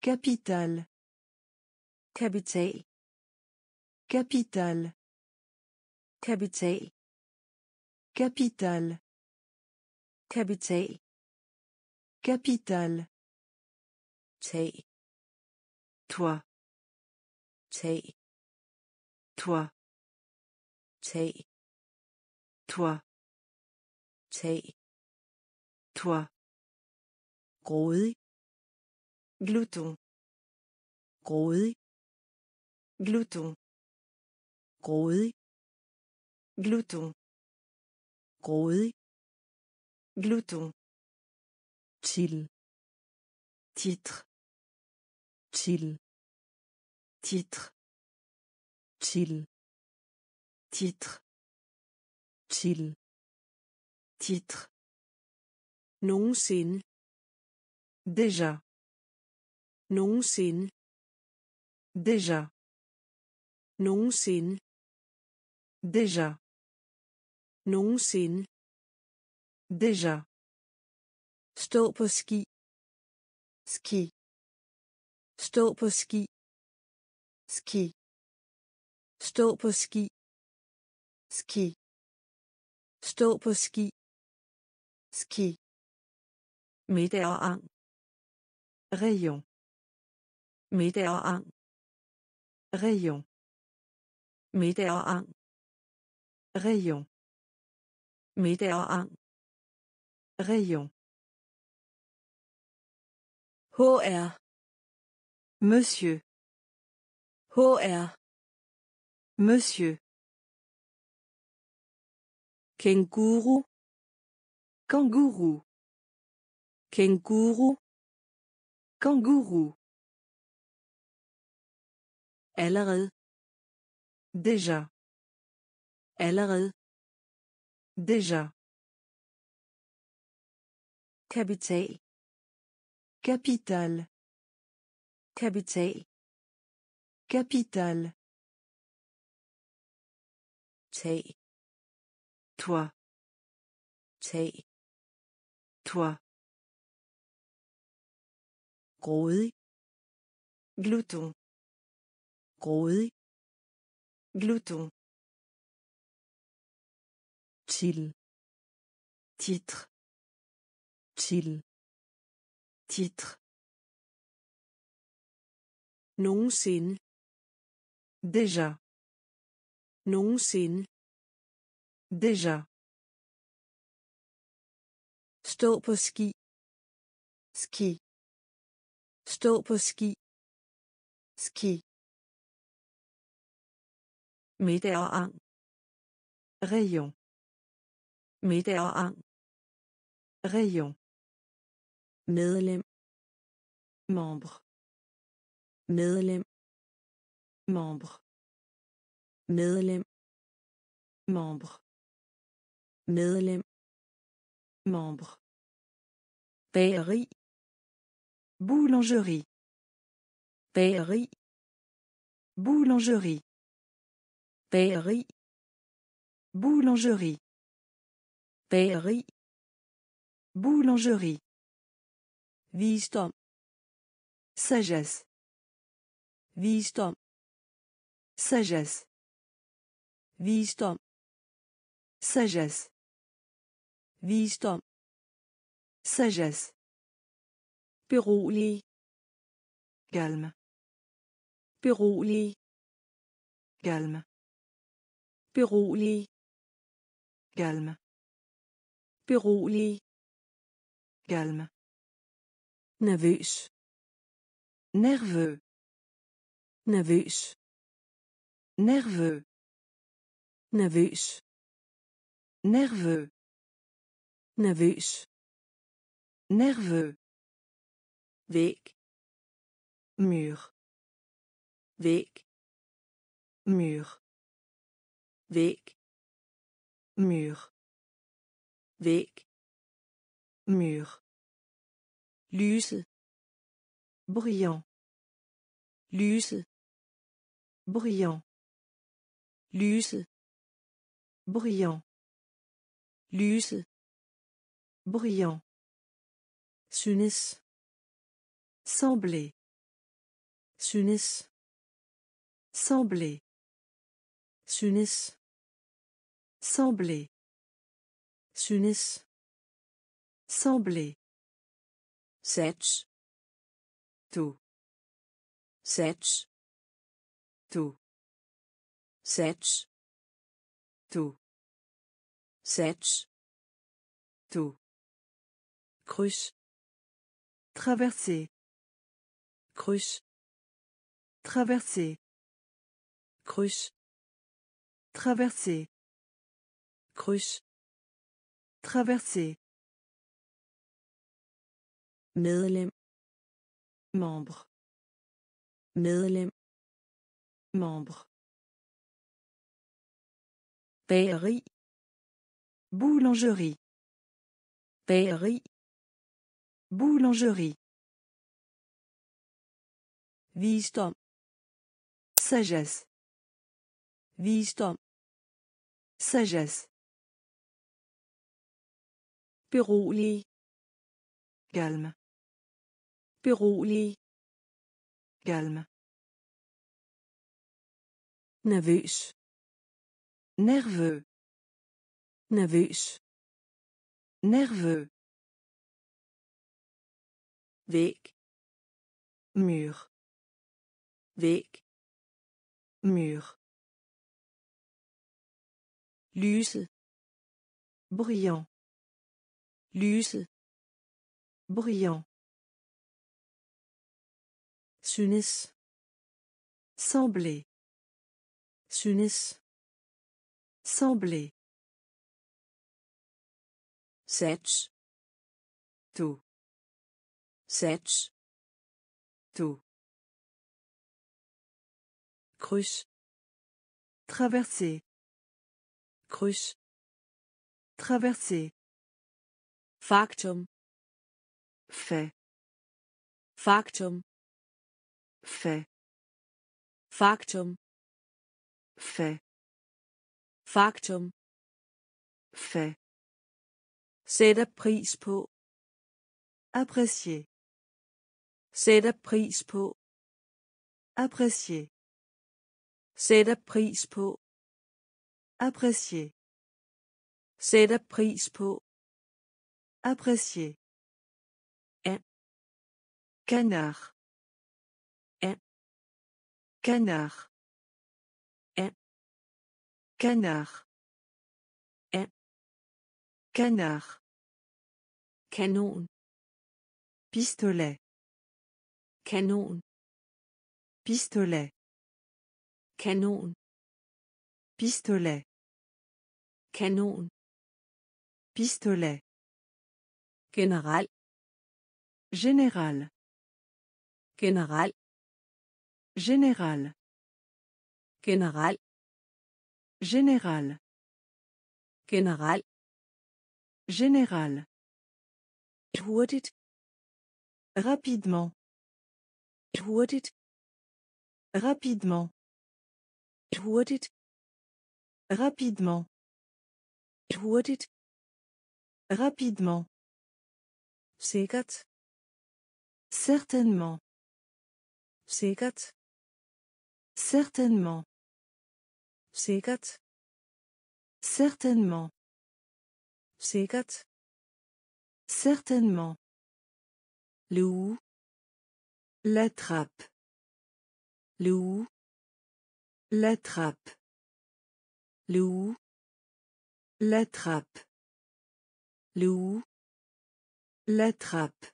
Capital. Kapital. Capital. Kapital. Capital. Kapital. Capital. Tag. Toi. Tag. Toi. Tag. Toi. Tag. Toi. Grådig. Glouton. Grådig. Glouton. Grådig. Glouton. Grådig. Glouton. Chill. Titre. Chill. Titre. Chill. Titre. Chill. Titre. Nogensinde. Déjà. Nogensinde. Déjà. Nogensinde. Déjà. Nogensinde. Déjà. Stå på ski. Ski. Stå på ski. Ski. Stå på ski. Ski. Stå på ski. Ski. Middag og ang. Rayon. Middag og ang. Rayon. Middag og ang. Rayon. Middag og ang. Rayon. H R. Monsieur. H R. Monsieur. Kangourou. Kangourou. Kangourou. Kangourou. Allerede. Déjà. Allerede. Déjà. Kapital. Kapital. Kapital. Kapital. Tag. Toi. Tag. Toi. Grådig. Glouton. Grådig. Glouton. Chill. Titre. Chill. Titre. Nogensinde. Déjà. Nogensinde. Déjà. Stå på ski. Ski. Stå på ski. Ski. Middag og ang. Rayon. Middag og ang. Rayon. Medlem. Membre. Medlem. Membre. Medlem. Membre. Medlem. Membre. Bageri. Boulangerie. Bageri. Boulangerie. Bageri. Boulangerie. Bageri. Boulangerie. Visdom. Sagesse. Visdom. Sagesse. Visdom. Sagesse. Visdom. Sagesse. Berolig. Calme. Berolig. Calme. Berolig. Calme. Berolig. Calme. Nervøs. Nerveux. Nervøs. Nerveux. Nervøs. Nerveux. Nervøs. Nerveux. Væg. Mur. Væg. mur, væg, mur, væg, mur, lyset, brillant, lyset, brillant, lyset, brillant, lyset, brillant, synes, sembler, synes, sembler, synes, sembler, synes, sembler, sets, tout, sets, tout, sets, tout, sets, tout, cruche, traverser, cruche, traverser, cruche, traverser, cruche, traverser, medlem, membre, medlem, membre, bageri, boulangerie, bageri, boulangerie, visdom, sagesse, visdom, sagesse, berolig, calme, berolig, calme, nervøs, nervøs, nervøs, nervøs, væg, mur, væg, mur, lyset, brillant, lyset, brillant, synes, sembler, synes, sembler, sets, tout, sets, tout, cruche, traverser, cruche, traverser, factum, fait, factum, fait, factum, fait, factum, fait, sætter pris på, apprécier, sætter pris på, apprécier, sætter pris på, apprécier, sætter pris på, apprécier, un canard, un canard, un canard, un canard, canon, pistolet, canon, pistolet, canon, pistolet, kanon, pistolet, general, général, général, général, général, général, général, général, hurtigt, rapidement, hurtigt, rapidement, hurtigt, rapidement, hurtigt, rapidement, sikkert, certainement, sikkert, certainement, sikkert, certainement, sikkert, certainement, loup, l'attrape, loup, l'attrape, loup, l'attrape, loup, l'attrape,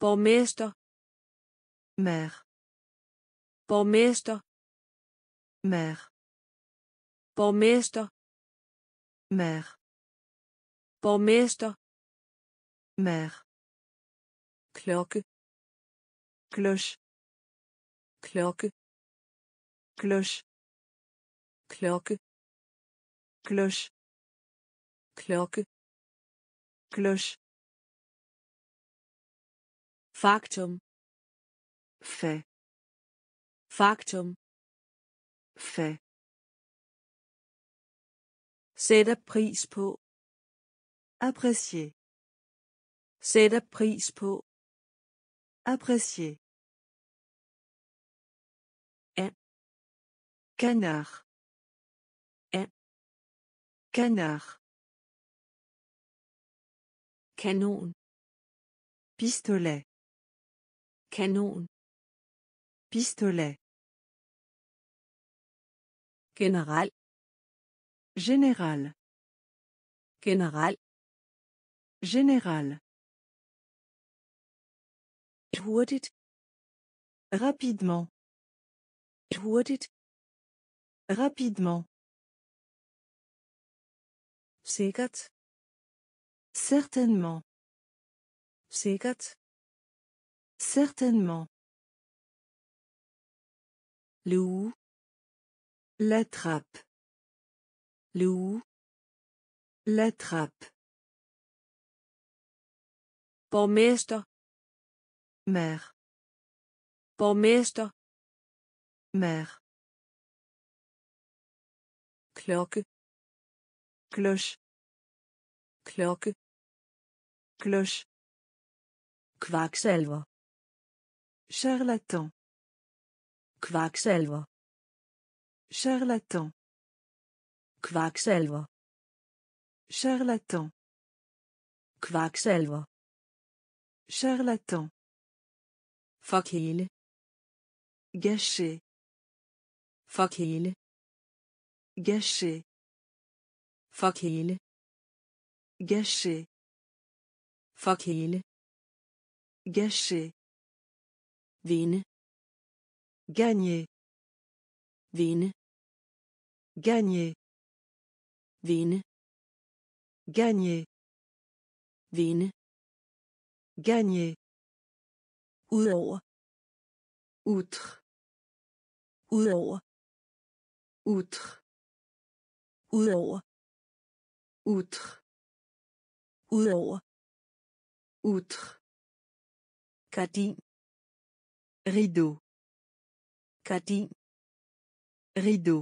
borgmester, maire, borgmester, maire, borgmester, maire, borgmester, maire, klokke, cloche, klokke, cloche, klokke, kloche, klokke, kloche. Faktum, fait. Faktum, fait. Sætter pris på, apprécier. Sætter pris på, apprécier. Canard. Un. Canard. Canon. Pistolet. Canon. Pistolet. Général. Général. Général. Général. Hurtigt. Rapidement. Hurtigt. Rapidement. Sikkert. Certainement. Sikkert. Certainement. Lou. L'attrape. Lou. L'attrape. Borgmester. Maire. Borgmester. Maire. Klokke, kloche, klokke, kloche. Kvaksalver, charlatan. Kvaksalver, charlatan. Kvaksalver, charlatan. Kvaksalver, charlatan. Fuck hele, gâché. Fuck hele. Gâché. Fuck hele. Gâché. Fuck hele. Gâché. Vinde. Gagner. Vinde. Gagner. Vinde. Gagner. Vinde. Gagner. Udover. Outre. Udover. Outre. Udover. Outre. Udover. Outre. Gardin. Rideau. Gardin. Rideau.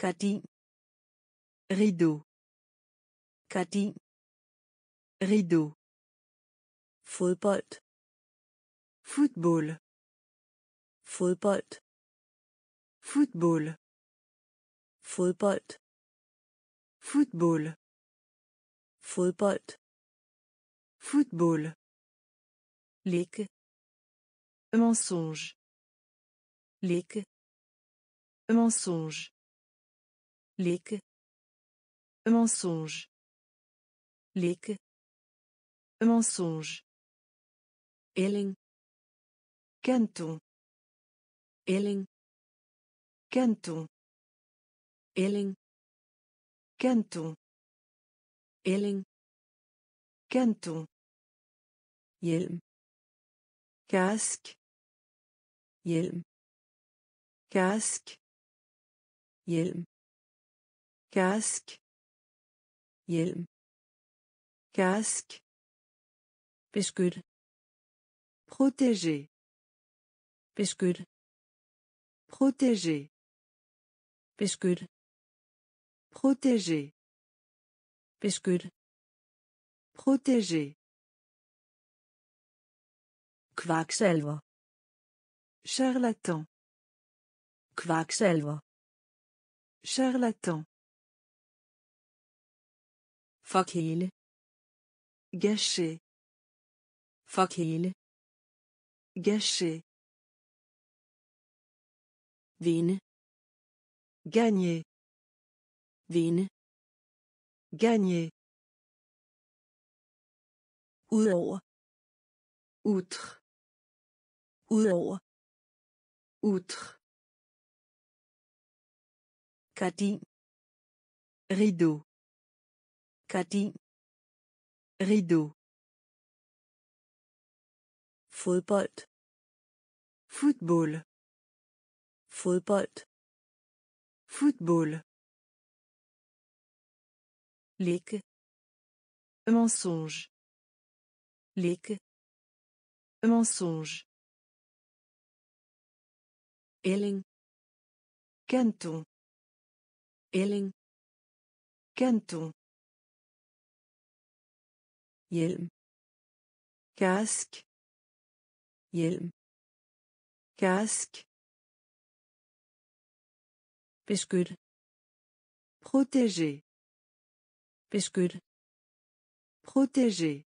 Gardin. Rideau. Gardin. Rideau. Fodbold. Football. Fodbold. Football. Fodbold. Football. Fodbold. Football. Ligge. Mensonge. Ligge. Mensonge. Ligge. Mensonge. Ligge. Mensonge. Elling. Canton. Elling. Canton. Elling. Canton. Elling. Canton. Hjelm. Casque. Hjelm. Casque. Hjelm. Casque. Hjelm. Casque. Beskytte. Protéger. Beskytte. Protéger. Beskytte. Protéger. Beskytte. Protéger. Kvaksalver. Charlatan. Kvaksalver. Charlatan. Fuck hele. Gâché. Fuck hele. Gâché. Vinde. Gagner. Vinde. Gagner. Udover. Outre. Udover. Outre. Gardin. Rideau. Gardin. Rideau. Fodbold. Football. Fodbold. Football. Leak. Mensonge. Leak. Mensonge. Elling. Canton. Elling. Canton. Hjelm. Casque. Hjelm. Casque. Beskytte. Protéger. Beskytte. Protéger.